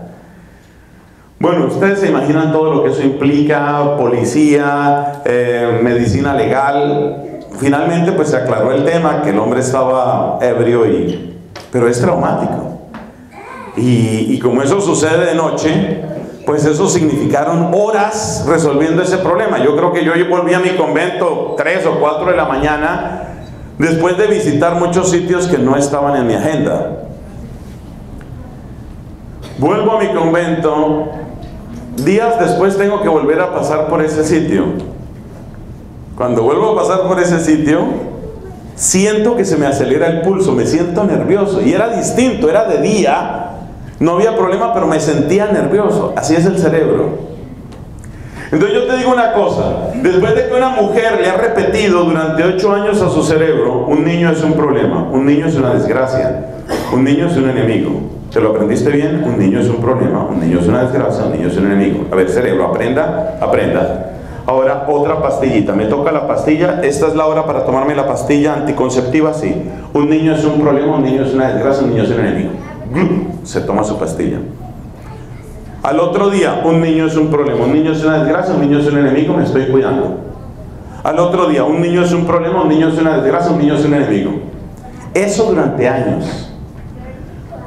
Bueno, ustedes se imaginan todo lo que eso implica, policía, eh, medicina legal. Finalmente pues se aclaró el tema, que el hombre estaba ebrio, y, pero es traumático. Y, y como eso sucede de noche, pues eso significaron horas resolviendo ese problema. Yo creo que yo volví a mi convento tres o cuatro de la mañana, después de visitar muchos sitios que no estaban en mi agenda. Vuelvo a mi convento, días después tengo que volver a pasar por ese sitio. Cuando vuelvo a pasar por ese sitio, siento que se me acelera el pulso, me siento nervioso. Y era distinto, era de día. No había problema, pero me sentía nervioso. Así es el cerebro. Entonces yo te digo una cosa. Después de que una mujer le ha repetido durante ocho años a su cerebro, un niño es un problema, un niño es una desgracia, un niño es un enemigo. ¿Te lo aprendiste bien? Un niño es un problema, un niño es una desgracia, un niño es un enemigo. A ver, cerebro, aprenda, aprenda. Ahora, otra pastillita. Me toca la pastilla. Esta es la hora para tomarme la pastilla anticonceptiva, sí. Un niño es un problema, un niño es una desgracia, un niño es un enemigo. Se toma su pastilla. Al otro día, un niño es un problema, un niño es una desgracia, un niño es un enemigo, me estoy cuidando. Al otro día, un niño es un problema, un niño es una desgracia, un niño es un enemigo. Eso durante años.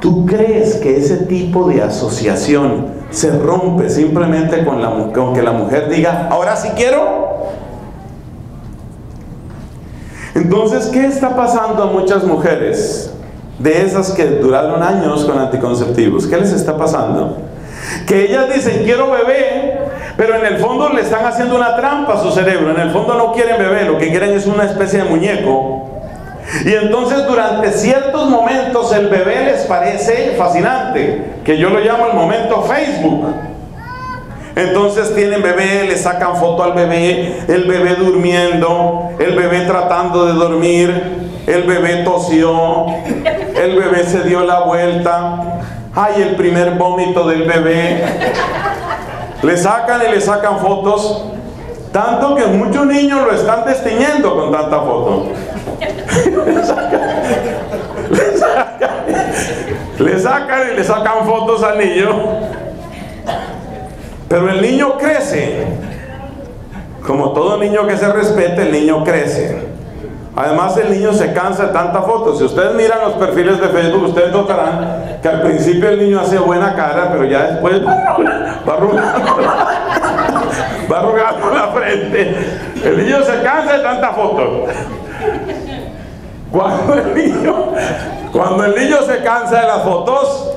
¿Tú crees que ese tipo de asociación se rompe simplemente con, la, con que la mujer diga, ahora sí quiero? Entonces, ¿qué está pasando a muchas mujeres? De esas que duraron años con anticonceptivos, ¿qué les está pasando? Que ellas dicen, quiero bebé, pero en el fondo le están haciendo una trampa a su cerebro. En el fondo no quieren bebé, lo que quieren es una especie de muñeco. Y entonces durante ciertos momentos el bebé les parece fascinante, que yo lo llamo el momento Facebook. Entonces tienen bebé, le sacan foto al bebé, el bebé durmiendo, el bebé tratando de dormir, el bebé tosió, el bebé se dio la vuelta, ay, el primer vómito del bebé. Le sacan y le sacan fotos, tanto que muchos niños lo están destiñendo con tanta foto. Le sacan, le sacan, le sacan y le sacan fotos al niño. Pero el niño crece. Como todo niño que se respete, el niño crece. Además, el niño se cansa de tantas fotos. Si ustedes miran los perfiles de Facebook, ustedes notarán que al principio el niño hace buena cara, pero ya después va arrugando, va arrugando la frente. El niño se cansa de tantas fotos. Cuando el niño, cuando el niño se cansa de las fotos,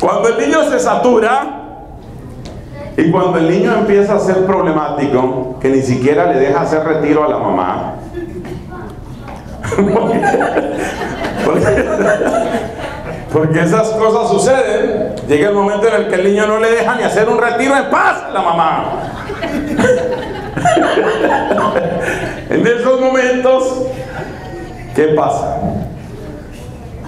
cuando el niño se satura, y cuando el niño empieza a ser problemático, que ni siquiera le deja hacer retiro a la mamá. Porque, porque, porque esas cosas suceden. Llega el momento en el que el niño no le deja ni hacer un retiro en paz a la mamá. En esos momentos, ¿qué pasa?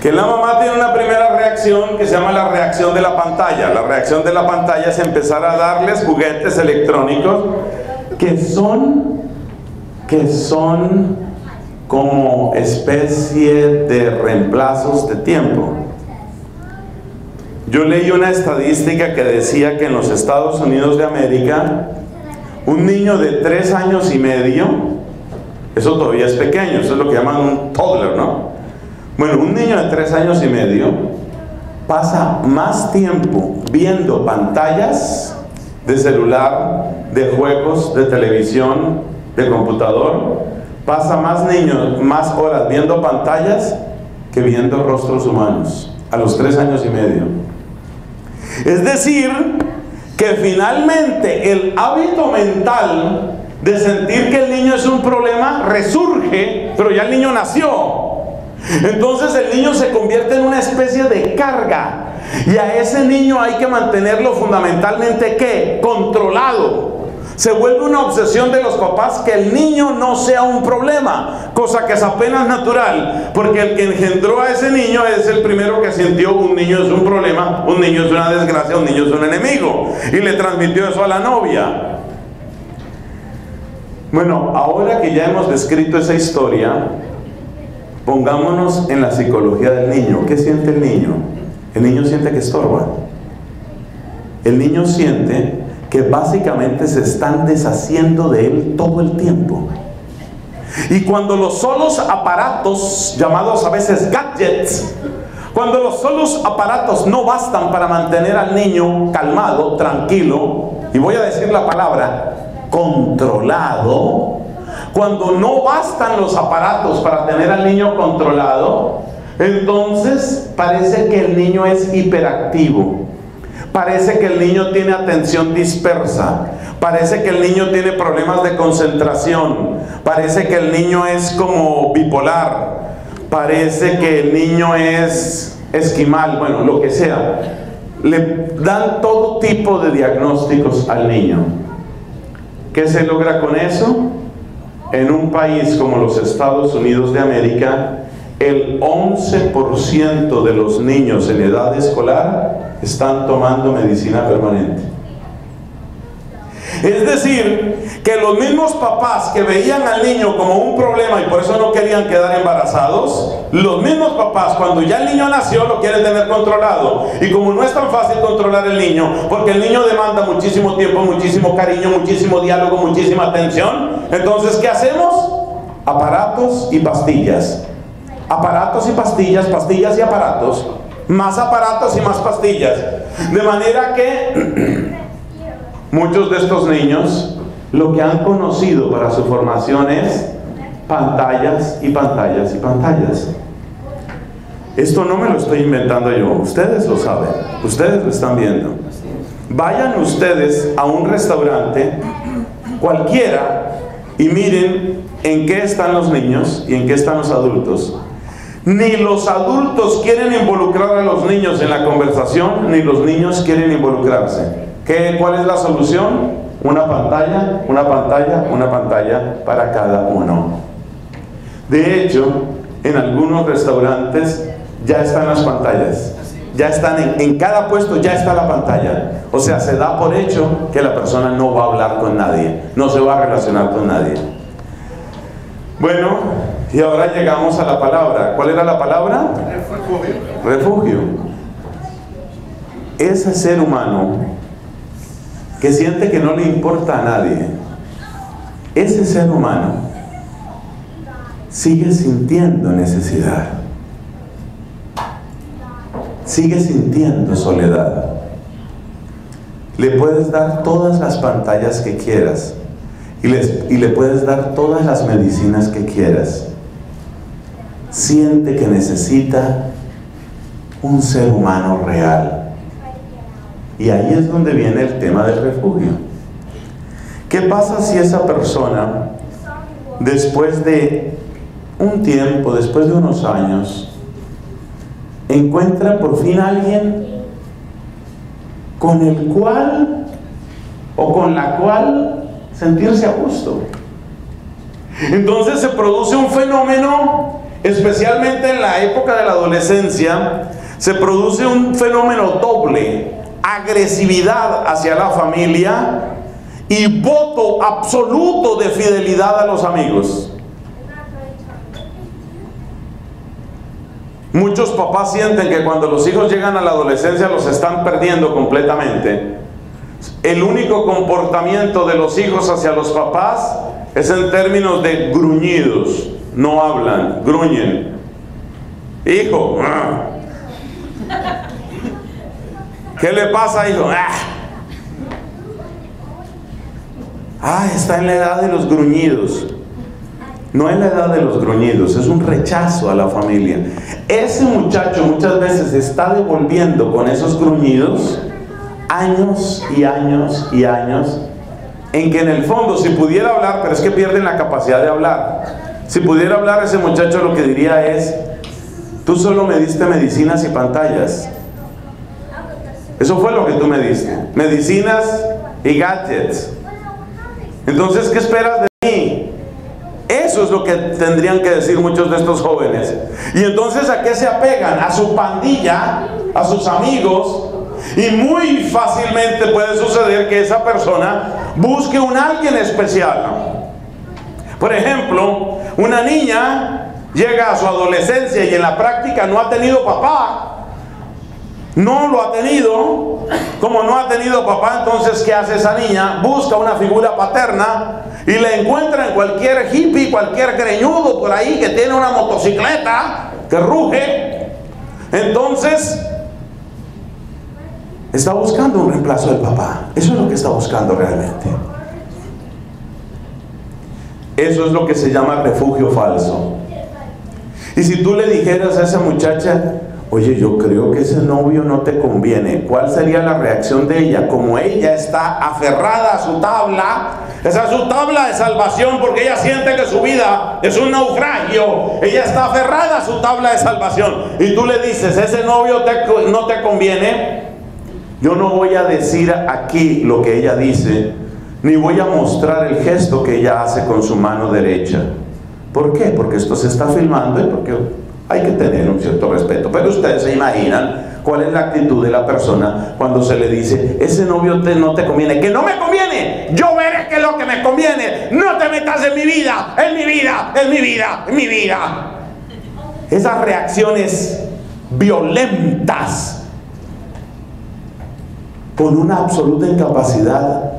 Que la mamá tiene una primera reacción que se llama la reacción de la pantalla. La reacción de la pantalla es empezar a darles juguetes electrónicos que son que son como especie de reemplazos de tiempo. Yo leí una estadística que decía que en los Estados Unidos de América, un niño de tres años y medio, eso todavía es pequeño, eso es lo que llaman un toddler, ¿no? Bueno, un niño de tres años y medio pasa más tiempo viendo pantallas de celular, de juegos, de televisión, de computador. Pasa más niños, más horas viendo pantallas que viendo rostros humanos a los tres años y medio. Es decir, que finalmente el hábito mental de sentir que el niño es un problema resurge, pero ya el niño nació. Entonces el niño se convierte en una especie de carga. Y a ese niño hay que mantenerlo fundamentalmente, ¿qué? Controlado. Se vuelve una obsesión de los papás que el niño no sea un problema, cosa que es apenas natural, porque el que engendró a ese niño es el primero que sintió un niño es un problema, un niño es una desgracia, un niño es un enemigo, y le transmitió eso a la novia. Bueno, ahora que ya hemos descrito esa historia, pongámonos en la psicología del niño. ¿Qué siente el niño? El niño siente que estorba. El niño siente que básicamente se están deshaciendo de él todo el tiempo. Y cuando los solos aparatos, llamados a veces gadgets, cuando los solos aparatos no bastan para mantener al niño calmado, tranquilo, y voy a decir la palabra, controlado, cuando no bastan los aparatos para tener al niño controlado, entonces parece que el niño es hiperactivo, parece que el niño tiene atención dispersa, parece que el niño tiene problemas de concentración, parece que el niño es como bipolar, parece que el niño es esquimal, bueno, lo que sea. Le dan todo tipo de diagnósticos al niño. ¿Qué se logra con eso? En un país como los Estados Unidos de América, el once por ciento de los niños en edad escolar están tomando medicina permanente. Es decir, que los mismos papás que veían al niño como un problema y por eso no querían quedar embarazados, los mismos papás cuando ya el niño nació lo quieren tener controlado. Y como no es tan fácil controlar el niño, porque el niño demanda muchísimo tiempo, muchísimo cariño, muchísimo diálogo, muchísima atención, entonces ¿qué hacemos? Aparatos y pastillas. Aparatos y pastillas, pastillas y aparatos, más aparatos y más pastillas. De manera que muchos de estos niños lo que han conocido para su formación es pantallas y pantallas y pantallas. Esto no me lo estoy inventando yo, ustedes lo saben, ustedes lo están viendo. Vayan ustedes a un restaurante cualquiera y miren en qué están los niños y en qué están los adultos. Ni los adultos quieren involucrar a los niños en la conversación, ni los niños quieren involucrarse. ¿Qué, ¿Cuál es la solución? Una pantalla, una pantalla, una pantalla para cada uno. De hecho, en algunos restaurantes ya están las pantallas. Ya están en, en cada puesto ya está la pantalla. O sea, se da por hecho que la persona no va a hablar con nadie, no se va a relacionar con nadie. Bueno, y ahora llegamos a la palabra. ¿Cuál era la palabra? Refugio. Refugio. Ese ser humano que siente que no le importa a nadie, ese ser humano sigue sintiendo necesidad, sigue sintiendo soledad. Le puedes dar todas las pantallas que quieras y, les, y le puedes dar todas las medicinas que quieras. Siente que necesita un ser humano real. Y ahí es donde viene el tema del refugio. ¿Qué pasa si esa persona, después de un tiempo, después de unos años, encuentra por fin a alguien con el cual o con la cual sentirse a gusto? Entonces se produce un fenómeno. Especialmente en la época de la adolescencia se produce un fenómeno doble: agresividad hacia la familia y voto absoluto de fidelidad a los amigos. Muchos papás sienten que cuando los hijos llegan a la adolescencia los están perdiendo completamente. El único comportamiento de los hijos hacia los papás es en términos de gruñidos. No hablan, gruñen. Hijo, ¿qué le pasa, hijo? Ah, está en la edad de los gruñidos. No es la edad de los gruñidos, es un rechazo a la familia. Ese muchacho muchas veces se está devolviendo con esos gruñidos años y años y años, en que en el fondo, si pudiera hablar, pero es que pierden la capacidad de hablar. Si pudiera hablar ese muchacho lo que diría es: Tú solo me diste medicinas y pantallas. Eso fue lo que tú me diste. Medicinas y gadgets. Entonces, ¿qué esperas de mí? Eso es lo que tendrían que decir muchos de estos jóvenes. Y entonces, ¿a qué se apegan? A su pandilla, a sus amigos. Y muy fácilmente puede suceder que esa persona busque un alguien especial. Por ejemplo, una niña llega a su adolescencia y en la práctica no ha tenido papá. No lo ha tenido. Como no ha tenido papá, entonces ¿qué hace esa niña? Busca una figura paterna y la encuentra en cualquier hippie, cualquier greñudo por ahí que tiene una motocicleta que ruge. Entonces está buscando un reemplazo del papá. Eso es lo que está buscando realmente. Eso es lo que se llama refugio falso. Y si tú le dijeras a esa muchacha: oye, yo creo que ese novio no te conviene, ¿cuál sería la reacción de ella? Como ella está aferrada a su tabla, esa es su tabla de salvación, porque ella siente que su vida es un naufragio, ella está aferrada a su tabla de salvación, y tú le dices: ese novio te, no te conviene. Yo no voy a decir aquí lo que ella dice, ni voy a mostrar el gesto que ella hace con su mano derecha. ¿Por qué? Porque esto se está filmando y porque hay que tener un cierto respeto. Pero ustedes se imaginan cuál es la actitud de la persona cuando se le dice: ese novio te, no te conviene. Que no me conviene, yo veré que es lo que me conviene. No te metas en mi vida, en mi vida, en mi vida, en mi vida. Esas reacciones violentas con una absoluta incapacidad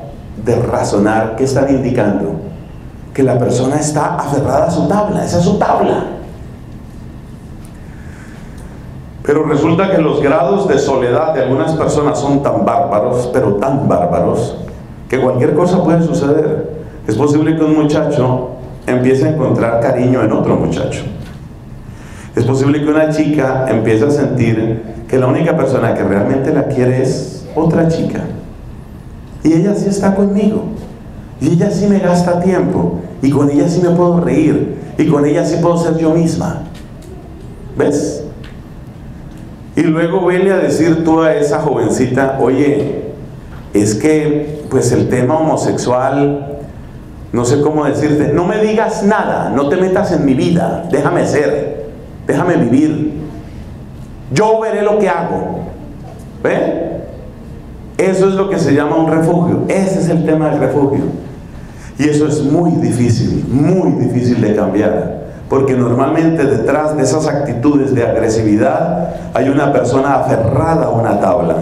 de razonar, ¿qué están indicando? Que la persona está aferrada a su tabla, esa es su tabla. Pero resulta que los grados de soledad de algunas personas son tan bárbaros, pero tan bárbaros, que cualquier cosa puede suceder. Es posible que un muchacho empiece a encontrar cariño en otro muchacho. Es posible que una chica empiece a sentir que la única persona que realmente la quiere es otra chica. Y ella sí está conmigo, y ella sí me gasta tiempo, y con ella sí me puedo reír, y con ella sí puedo ser yo misma. ¿Ves? Y luego vele a decir tú a esa jovencita: oye, es que pues el tema homosexual, no sé cómo decirte, no me digas nada, no te metas en mi vida, déjame ser, déjame vivir, yo veré lo que hago. ¿Ve? Eso es lo que se llama un refugio. Ese es el tema del refugio. Y eso es muy difícil, muy difícil de cambiar. Porque normalmente detrás de esas actitudes de agresividad hay una persona aferrada a una tabla.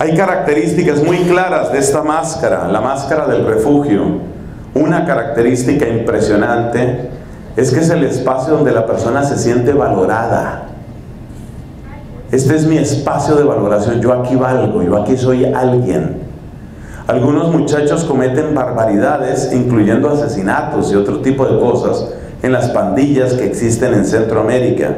Hay características muy claras de esta máscara, la máscara del refugio. Una característica impresionante es que es el espacio donde la persona se siente valorada. Este es mi espacio de valoración, yo aquí valgo, yo aquí soy alguien. Algunos muchachos cometen barbaridades, incluyendo asesinatos y otro tipo de cosas, en las pandillas que existen en Centroamérica.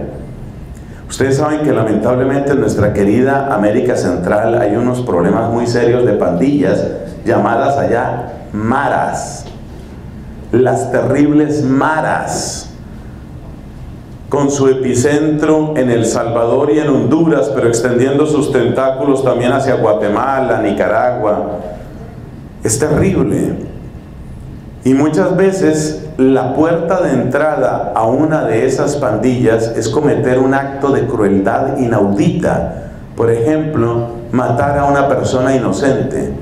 Ustedes saben que lamentablemente en nuestra querida América Central hay unos problemas muy serios de pandillas, llamadas allá maras. Las terribles maras, con su epicentro en El Salvador y en Honduras, pero extendiendo sus tentáculos también hacia Guatemala, Nicaragua. Es terrible. Y muchas veces la puerta de entrada a una de esas pandillas es cometer un acto de crueldad inaudita. Por ejemplo, matar a una persona inocente.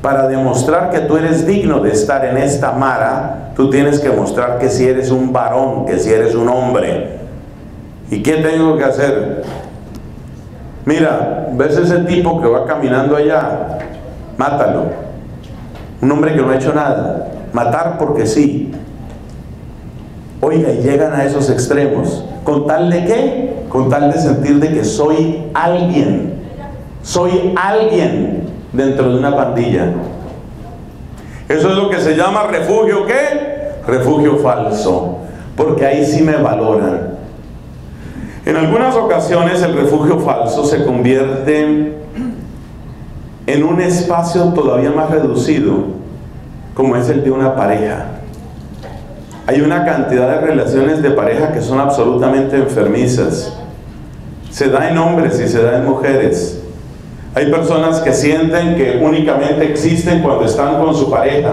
Para demostrar que tú eres digno de estar en esta mara, tú tienes que mostrar que si eres un varón, que si eres un hombre. ¿Y qué tengo que hacer? Mira, ves ese tipo que va caminando allá, mátalo. Un hombre que no ha hecho nada, matar porque sí. Oiga, y llegan a esos extremos. ¿Con tal de qué? Con tal de sentir de que soy alguien, soy alguien dentro de una pandilla. Eso es lo que se llama refugio, ¿qué? Refugio falso, porque ahí sí me valoran. En algunas ocasiones el refugio falso se convierte en un espacio todavía más reducido, como es el de una pareja. Hay una cantidad de relaciones de pareja que son absolutamente enfermizas. Se da en hombres y se da en mujeres. Hay personas que sienten que únicamente existen cuando están con su pareja.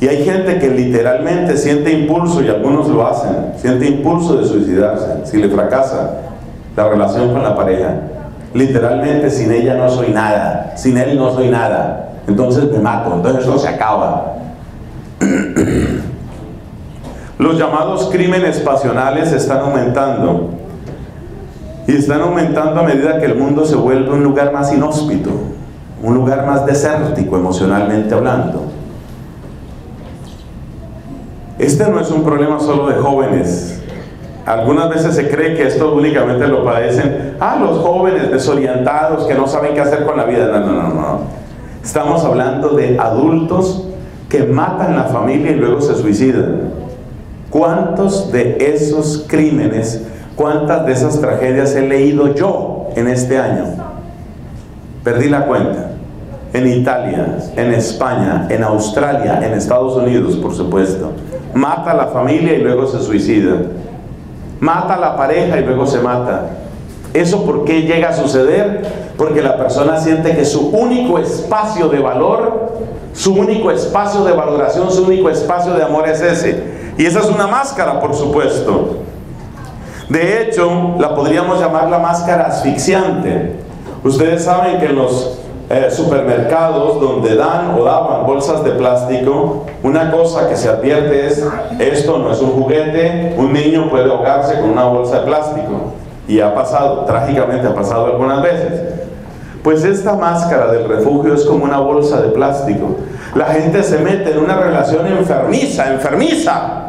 Y hay gente que literalmente siente impulso, y algunos lo hacen, siente impulso de suicidarse si le fracasa la relación con la pareja. Literalmente, sin ella no soy nada, sin él no soy nada, entonces me mato, entonces eso se acaba. Los llamados crímenes pasionales están aumentando, y están aumentando a medida que el mundo se vuelve un lugar más inhóspito, un lugar más desértico emocionalmente hablando. Este no es un problema solo de jóvenes. Algunas veces se cree que esto únicamente lo padecen ah, los jóvenes desorientados que no saben qué hacer con la vida. No, no, no, no. Estamos hablando de adultos que matan la familia y luego se suicidan. ¿Cuántos de esos crímenes, cuántas de esas tragedias he leído yo en este año? Perdí la cuenta. En Italia, en España, en Australia, en Estados Unidos, por supuesto. Mata a la familia y luego se suicida. Mata a la pareja y luego se mata. ¿Eso por qué llega a suceder? Porque la persona siente que su único espacio de valor, su único espacio de valoración, su único espacio de amor es ese. Y esa es una máscara, por supuesto. De hecho, la podríamos llamar la máscara asfixiante. Ustedes saben que en los eh, supermercados donde dan o daban bolsas de plástico, una cosa que se advierte es: esto no es un juguete, un niño puede ahogarse con una bolsa de plástico. Y ha pasado, trágicamente ha pasado algunas veces. Pues esta máscara del refugio es como una bolsa de plástico. La gente se mete en una relación enfermiza, enfermiza.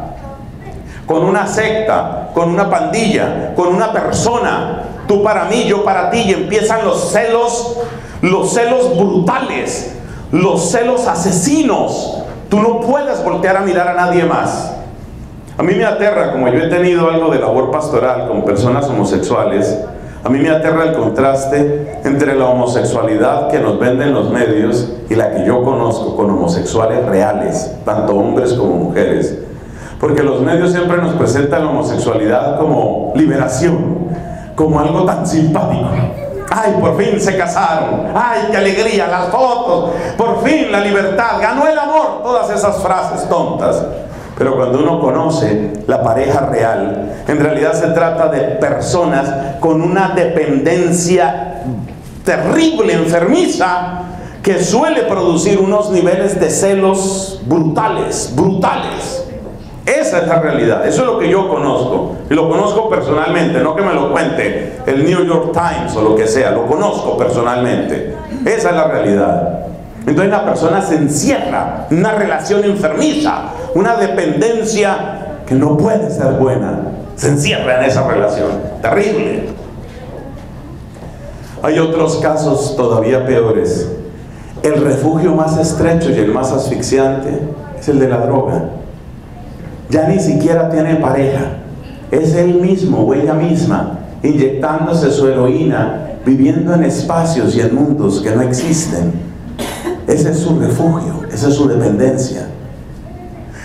con una secta, con una pandilla, con una persona, tú para mí, yo para ti, y empiezan los celos, los celos brutales, los celos asesinos. Tú no puedes voltear a mirar a nadie más. A mí me aterra, como yo he tenido algo de labor pastoral con personas homosexuales, a mí me aterra el contraste entre la homosexualidad que nos venden los medios y la que yo conozco con homosexuales reales, tanto hombres como mujeres. Porque los medios siempre nos presentan la homosexualidad como liberación, como algo tan simpático. ¡Ay, por fin se casaron! ¡Ay, qué alegría! ¡Las fotos! ¡Por fin la libertad! ¡Ganó el amor! Todas esas frases tontas. Pero cuando uno conoce la pareja real, en realidad se trata de personas con una dependencia terrible, enfermiza, que suele producir unos niveles de celos brutales, brutales. Esa es la realidad, eso es lo que yo conozco, y lo conozco personalmente, no que me lo cuente el New York Times o lo que sea, lo conozco personalmente. Esa es la realidad. Entonces la persona se encierra en una relación enfermiza, una dependencia que no puede ser buena, se encierra en esa relación, terrible. Hay otros casos todavía peores. El refugio más estrecho y el más asfixiante es el de la droga. Ya ni siquiera tiene pareja, es él mismo o ella misma inyectándose su heroína, viviendo en espacios y en mundos que no existen. Ese es su refugio, esa es su dependencia.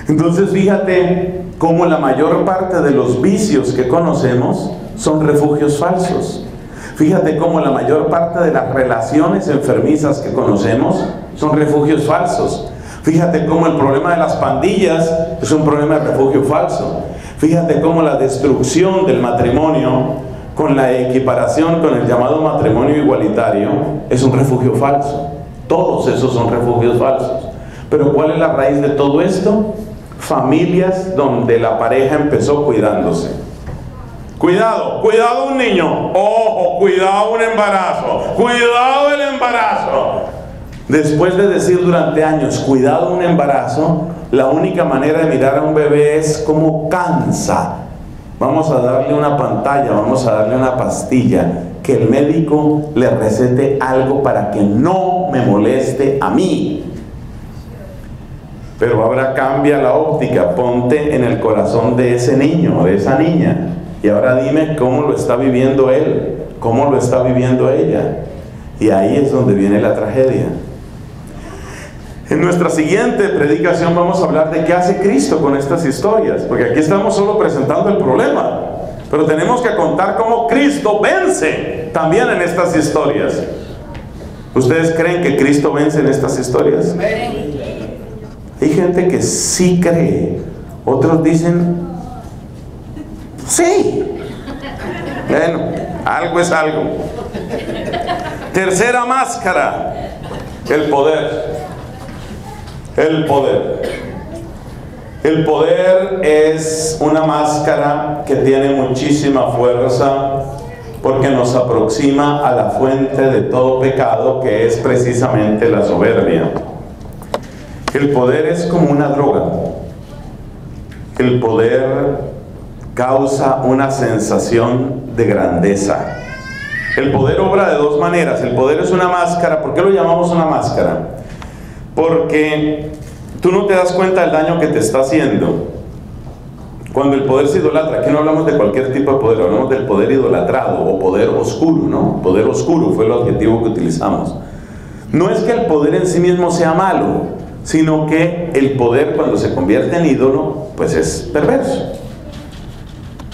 Entonces fíjate cómo la mayor parte de los vicios que conocemos son refugios falsos. Fíjate cómo la mayor parte de las relaciones enfermizas que conocemos son refugios falsos. Fíjate cómo el problema de las pandillas es un problema de refugio falso. Fíjate cómo la destrucción del matrimonio con la equiparación con el llamado matrimonio igualitario es un refugio falso. Todos esos son refugios falsos. Pero ¿cuál es la raíz de todo esto? Familias donde la pareja empezó cuidándose. Cuidado, cuidado un niño, ojo, cuidado un embarazo, cuidado el embarazo. Después de decir durante años, cuidado un embarazo, la única manera de mirar a un bebé es cómo cansa. Vamos a darle una pantalla, vamos a darle una pastilla, que el médico le recete algo para que no me moleste a mí. Pero ahora cambia la óptica, ponte en el corazón de ese niño o de esa niña. Y ahora dime cómo lo está viviendo él, cómo lo está viviendo ella. Y ahí es donde viene la tragedia. En nuestra siguiente predicación vamos a hablar de qué hace Cristo con estas historias, porque aquí estamos solo presentando el problema, pero tenemos que contar cómo Cristo vence también en estas historias. ¿Ustedes creen que Cristo vence en estas historias? Hay gente que sí cree, otros dicen sí. Bueno, algo es algo. Tercera máscara: el poder. El poder. El poder es una máscara que tiene muchísima fuerza, porque nos aproxima a la fuente de todo pecado, que es precisamente la soberbia. El poder es como una droga. El poder causa una sensación de grandeza. El poder obra de dos maneras. El poder es una máscara. ¿Por qué lo llamamos una máscara? Porque tú no te das cuenta del daño que te está haciendo. Cuando el poder se idolatra, aquí no hablamos de cualquier tipo de poder, hablamos del poder idolatrado o poder oscuro, ¿no? Poder oscuro fue el adjetivo que utilizamos. No es que el poder en sí mismo sea malo, sino que el poder, cuando se convierte en ídolo, pues es perverso.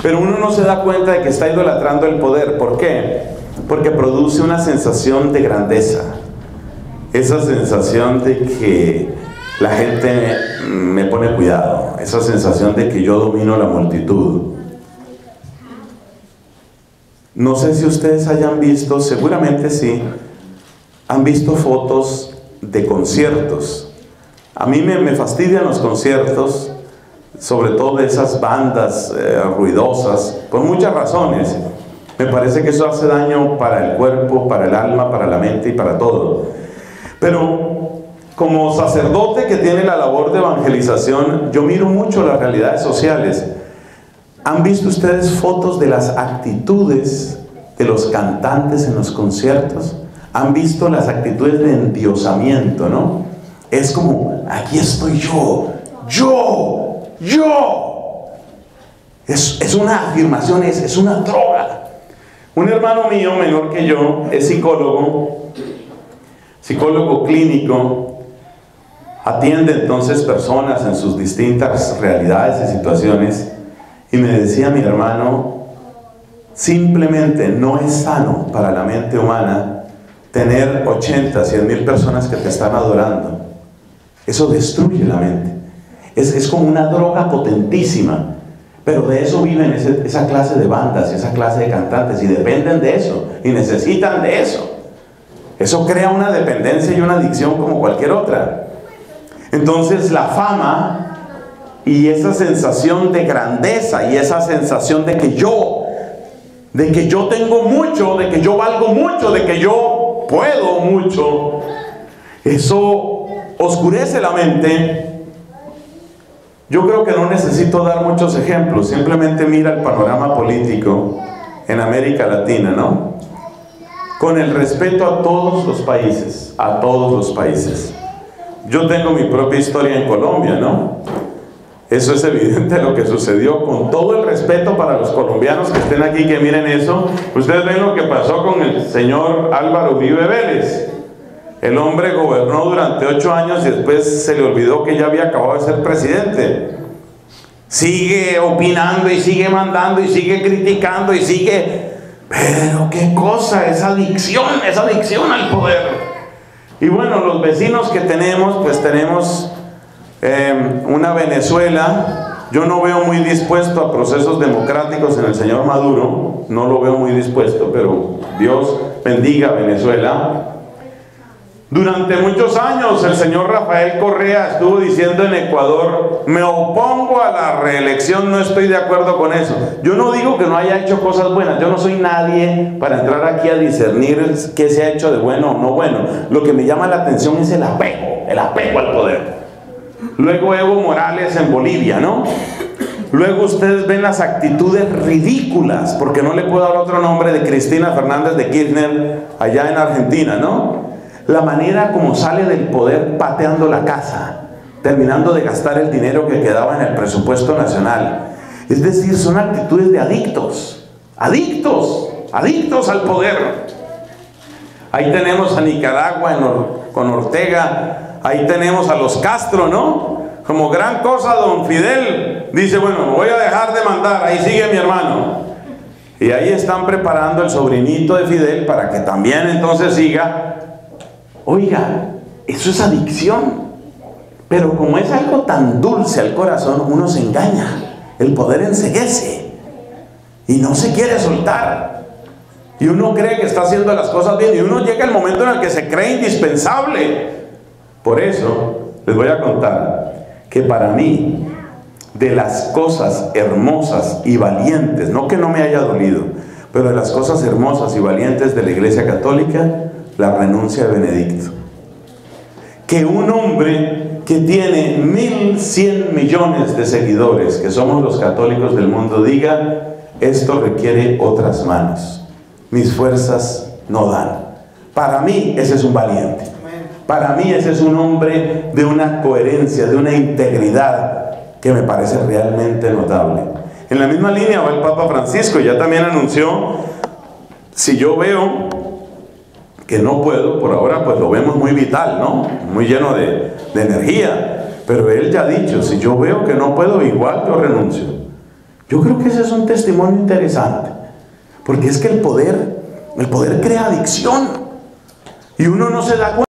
Pero uno no se da cuenta de que está idolatrando el poder. ¿Por qué? Porque produce una sensación de grandeza. Esa sensación de que la gente me pone cuidado. Esa sensación de que yo domino la multitud. No sé si ustedes hayan visto, seguramente sí, han visto fotos de conciertos. A mí me, me fastidian los conciertos, sobre todo de esas bandas eh, ruidosas, por muchas razones. Me parece que eso hace daño para el cuerpo, para el alma, para la mente y para todo. Pero como sacerdote que tiene la labor de evangelización, yo miro mucho las realidades sociales. ¿Han visto ustedes fotos de las actitudes de los cantantes en los conciertos? ¿Han visto las actitudes de endiosamiento, no? Es como, aquí estoy yo, yo, yo. Es, es una afirmación, es, es una droga. Un hermano mío, menor que yo, es psicólogo, psicólogo clínico, atiende entonces personas en sus distintas realidades y situaciones, y me decía mi hermano, simplemente no es sano para la mente humana tener ochenta, cien mil personas que te están adorando. Eso destruye la mente. Es, es como una droga potentísima, pero de eso viven ese, esa clase de bandas, esa clase de cantantes, y dependen de eso, y necesitan de eso. Eso crea una dependencia y una adicción como cualquier otra. Entonces la fama y esa sensación de grandeza y esa sensación de que yo, de que yo tengo mucho, de que yo valgo mucho, de que yo puedo mucho, eso oscurece la mente. Yo creo que no necesito dar muchos ejemplos, simplemente mira el panorama político en América Latina, ¿no? Con el respeto a todos los países, a todos los países. Yo tengo mi propia historia en Colombia, ¿no? Eso es evidente lo que sucedió, con todo el respeto para los colombianos que estén aquí, que miren eso. Ustedes ven lo que pasó con el señor Álvaro Uribe Vélez. El hombre gobernó durante ocho años y después se le olvidó que ya había acabado de ser presidente. Sigue opinando y sigue mandando y sigue criticando y sigue... Pero qué cosa, esa adicción, esa adicción al poder. Y bueno, los vecinos que tenemos, pues tenemos eh, una Venezuela. Yo no veo muy dispuesto a procesos democráticos en el señor Maduro, no lo veo muy dispuesto, pero Dios bendiga a Venezuela. Durante muchos años el señor Rafael Correa estuvo diciendo en Ecuador, me opongo a la reelección, no estoy de acuerdo con eso. Yo no digo que no haya hecho cosas buenas, yo no soy nadie para entrar aquí a discernir qué se ha hecho de bueno o no bueno. Lo que me llama la atención es el apego, el apego al poder. Luego Evo Morales en Bolivia, ¿no? Luego ustedes ven las actitudes ridículas, porque no le puedo dar otro nombre, de Cristina Fernández de Kirchner allá en Argentina, ¿no? La manera como sale del poder pateando la casa, terminando de gastar el dinero que quedaba en el presupuesto nacional. Es decir, son actitudes de adictos, adictos, adictos al poder. Ahí tenemos a Nicaragua con Ortega, Ahí tenemos a los Castro, ¿no? Como gran cosa don Fidel dice, bueno, voy a dejar de mandar, ahí sigue mi hermano. Y ahí están preparando el sobrinito de Fidel para que también entonces siga. Oiga, eso es adicción. Pero como es algo tan dulce al corazón, uno se engaña. El poder enceguece. Y no se quiere soltar. Y uno cree que está haciendo las cosas bien. Y uno llega al momento en el que se cree indispensable. Por eso, les voy a contar que para mí, de las cosas hermosas y valientes, no que no me haya dolido, pero de las cosas hermosas y valientes de la Iglesia Católica, la renuncia de Benedicto. Que un hombre que tiene mil cien millones de seguidores, que somos los católicos del mundo, diga, esto requiere otras manos, mis fuerzas no dan. Para mí ese es un valiente. Para mí ese es un hombre de una coherencia, de una integridad que me parece realmente notable. En la misma línea va el Papa Francisco, ya también anunció, si yo veo que no puedo, por ahora pues lo vemos muy vital, ¿no? Muy lleno de, de energía, pero él ya ha dicho, si yo veo que no puedo, igual yo renuncio. Yo creo que ese es un testimonio interesante, porque es que el poder, el poder crea adicción, y uno no se da cuenta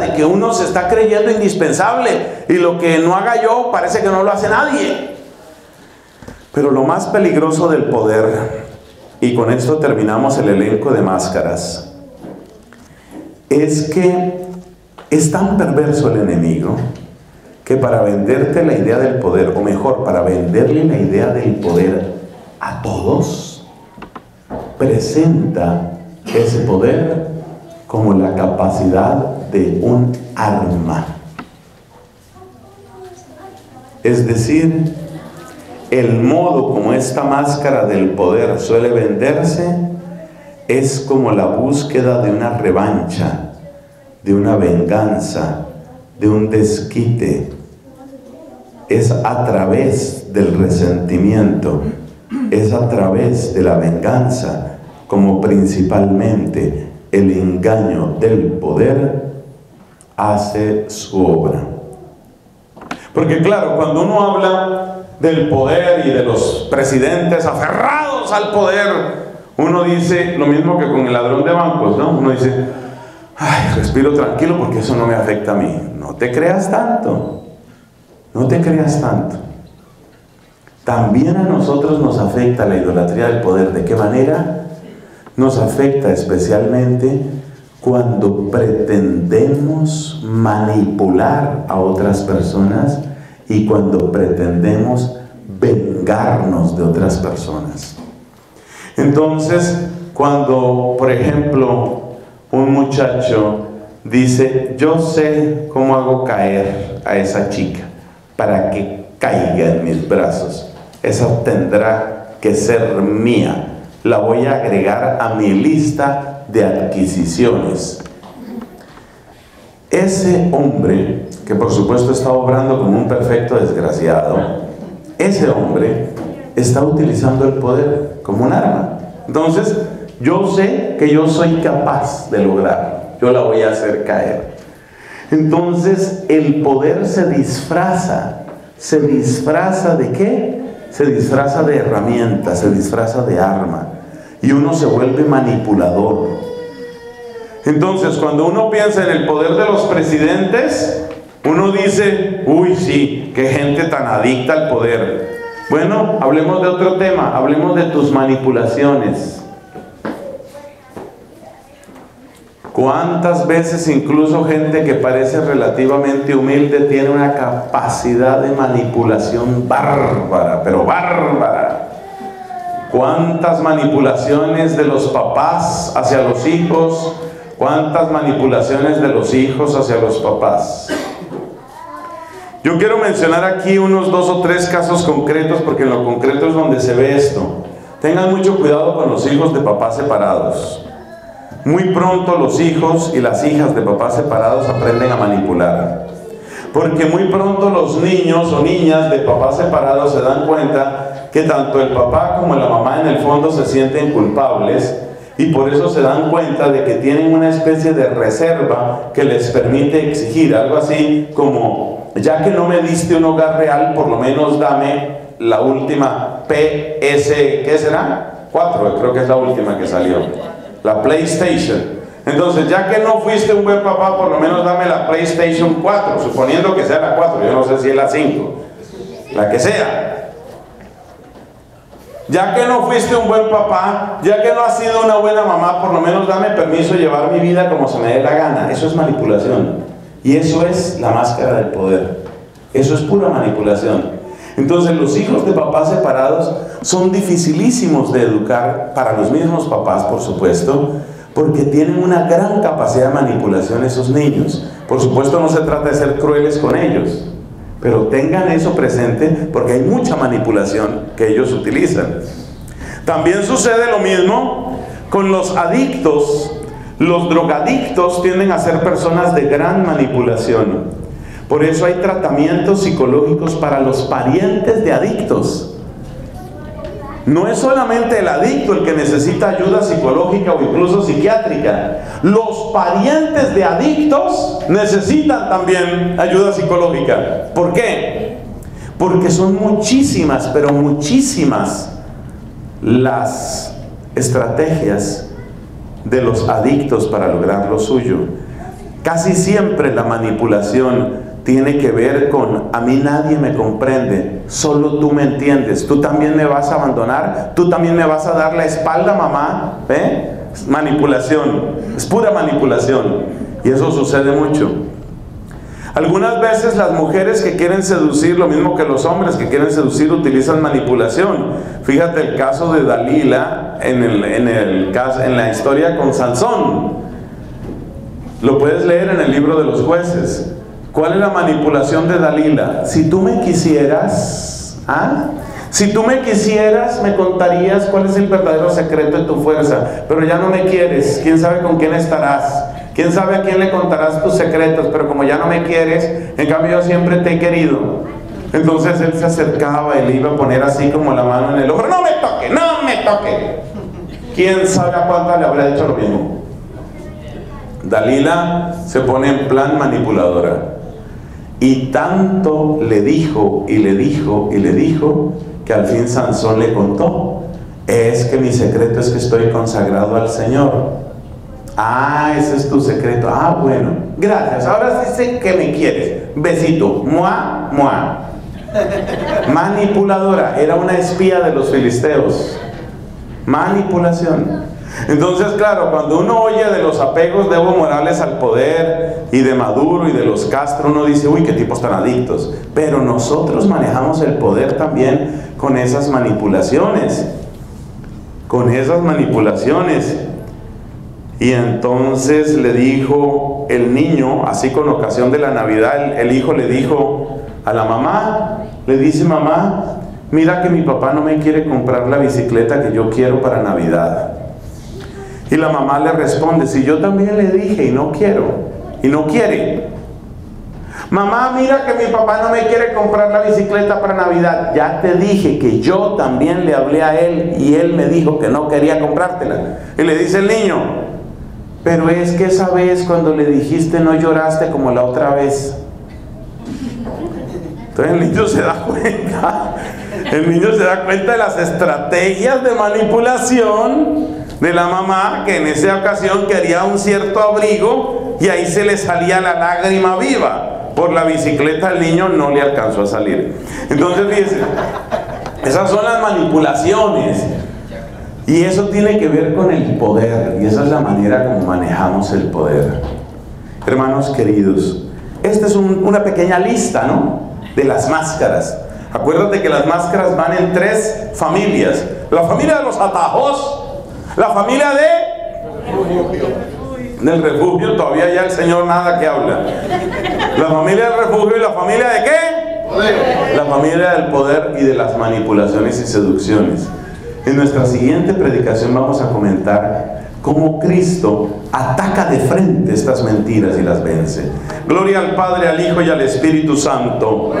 de que uno se está creyendo indispensable y lo que no haga yo parece que no lo hace nadie. Pero lo más peligroso del poder, y con esto terminamos el elenco de máscaras, es que es tan perverso el enemigo que para venderte la idea del poder, o mejor, para venderle la idea del poder a todos, presenta ese poder como la capacidad de un arma. Es decir, el modo como esta máscara del poder suele venderse es como la búsqueda de una revancha, de una venganza, de un desquite. Es a través del resentimiento, es a través de la venganza, como principalmente el engaño del poder hace su obra. Porque claro, cuando uno habla del poder y de los presidentes aferrados al poder, uno dice lo mismo que con el ladrón de bancos, ¿no? Uno dice, ay, respiro tranquilo porque eso no me afecta a mí. No te creas tanto, no te creas tanto. También a nosotros nos afecta la idolatría del poder. ¿De qué manera? Nos afecta especialmente cuando pretendemos manipular a otras personas y cuando pretendemos vengarnos de otras personas. Entonces, cuando, por ejemplo, un muchacho dice, yo sé cómo hago caer a esa chica para que caiga en mis brazos. Esa tendrá que ser mía. La voy a agregar a mi lista de adquisiciones. Ese hombre, que por supuesto está obrando como un perfecto desgraciado, ese hombre está utilizando el poder como un arma. Entonces, yo sé que yo soy capaz de lograr, yo la voy a hacer caer. Entonces, el poder se disfraza. ¿Se disfraza de qué? Se disfraza de herramienta, se disfraza de arma. Y uno se vuelve manipulador. Entonces, cuando uno piensa en el poder de los presidentes, uno dice, uy, sí, qué gente tan adicta al poder. Bueno, hablemos de otro tema, hablemos de tus manipulaciones. ¿Cuántas veces incluso gente que parece relativamente humilde tiene una capacidad de manipulación bárbara, pero bárbara? Cuántas manipulaciones de los papás hacia los hijos, cuántas manipulaciones de los hijos hacia los papás. Yo quiero mencionar aquí unos dos o tres casos concretos, porque en lo concreto es donde se ve esto. Tengan mucho cuidado con los hijos de papás separados. Muy pronto los hijos y las hijas de papás separados aprenden a manipular, porque muy pronto los niños o niñas de papás separados se dan cuenta que tanto el papá como la mamá en el fondo se sienten culpables y por eso se dan cuenta de que tienen una especie de reserva que les permite exigir algo así como: ya que no me diste un hogar real, por lo menos dame la última P S, ¿qué será? cuatro, creo que es la última que salió, la PlayStation. Entonces, ya que no fuiste un buen papá, por lo menos dame la PlayStation cuatro, suponiendo que sea la cuatro, yo no sé si es la cinco, la que sea. Ya que no fuiste un buen papá, ya que no has sido una buena mamá, por lo menos dame permiso de llevar mi vida como se me dé la gana. Eso es manipulación. Y eso es la máscara del poder. Eso es pura manipulación. Entonces, los hijos de papás separados son dificilísimos de educar para los mismos papás, por supuesto, porque tienen una gran capacidad de manipulación esos niños. Por supuesto, no se trata de ser crueles con ellos, pero tengan eso presente, porque hay mucha manipulación que ellos utilizan. También sucede lo mismo con los adictos. Los drogadictos tienden a ser personas de gran manipulación. Por eso hay tratamientos psicológicos para los parientes de adictos. No es solamente el adicto el que necesita ayuda psicológica o incluso psiquiátrica. Los parientes de adictos necesitan también ayuda psicológica. ¿Por qué? Porque son muchísimas, pero muchísimas las estrategias de los adictos para lograr lo suyo. Casi siempre la manipulación tiene que ver con: a mí nadie me comprende, solo tú me entiendes, tú también me vas a abandonar, tú también me vas a dar la espalda, mamá. ¿Eh? Manipulación, es pura manipulación, y eso sucede mucho. Algunas veces las mujeres que quieren seducir, lo mismo que los hombres que quieren seducir, utilizan manipulación. Fíjate el caso de Dalila en, el, en, el, en la historia con Sansón. Lo puedes leer en el libro de los jueces. ¿Cuál es la manipulación de Dalila? Si tú me quisieras, ¿ah? Si tú me quisieras, me contarías cuál es el verdadero secreto de tu fuerza. Pero ya no me quieres, quién sabe con quién estarás, quién sabe a quién le contarás tus secretos, pero como ya no me quieres, en cambio yo siempre te he querido. Entonces él se acercaba y le iba a poner así como la mano en el ojo: no me toque, no me toque. Quién sabe a cuánta le habrá hecho lo mismo. Dalila se pone en plan manipuladora. Y tanto le dijo, y le dijo, y le dijo, que al fin Sansón le contó: es que mi secreto es que estoy consagrado al Señor. Ah, ese es tu secreto. Ah, bueno, gracias, ahora sí sé que me quieres, besito, muah, muah. Manipuladora, era una espía de los filisteos. Manipulación. Entonces, claro, cuando uno oye de los apegos de Evo Morales al poder y de Maduro y de los Castro, uno dice: uy, qué tipos tan adictos. Pero nosotros manejamos el poder también con esas manipulaciones, con esas manipulaciones. Y entonces le dijo el niño, así con ocasión de la Navidad, el, el hijo le dijo a la mamá, le dice: mamá, mira que mi papá no me quiere comprar la bicicleta que yo quiero para Navidad. Y la mamá le responde: si yo también le dije y no quiero, y no quiere. Mamá, mira que mi papá no me quiere comprar la bicicleta para Navidad. Ya te dije que yo también le hablé a él y él me dijo que no quería comprártela. Y le dice el niño: pero es que esa vez cuando le dijiste no lloraste como la otra vez. Entonces el niño se da cuenta, el niño se da cuenta de las estrategias de manipulación de la mamá, que en esa ocasión quería un cierto abrigo y ahí se le salía la lágrima viva. Por la bicicleta el niño no le alcanzó a salir. Entonces, fíjense, esas son las manipulaciones, y eso tiene que ver con el poder, y esa es la manera como manejamos el poder. Hermanos queridos, esta es un, una pequeña lista, ¿no?, de las máscaras. Acuérdate que las máscaras van en tres familias: la familia de los atajos, la familia de refugio. Del refugio todavía ya el Señor nada que habla. La familia del refugio. ¿Y la familia de qué? Poder. La familia del poder y de las manipulaciones y seducciones. En nuestra siguiente predicación vamos a comentar cómo Cristo ataca de frente estas mentiras y las vence. Gloria al Padre, al Hijo y al Espíritu Santo.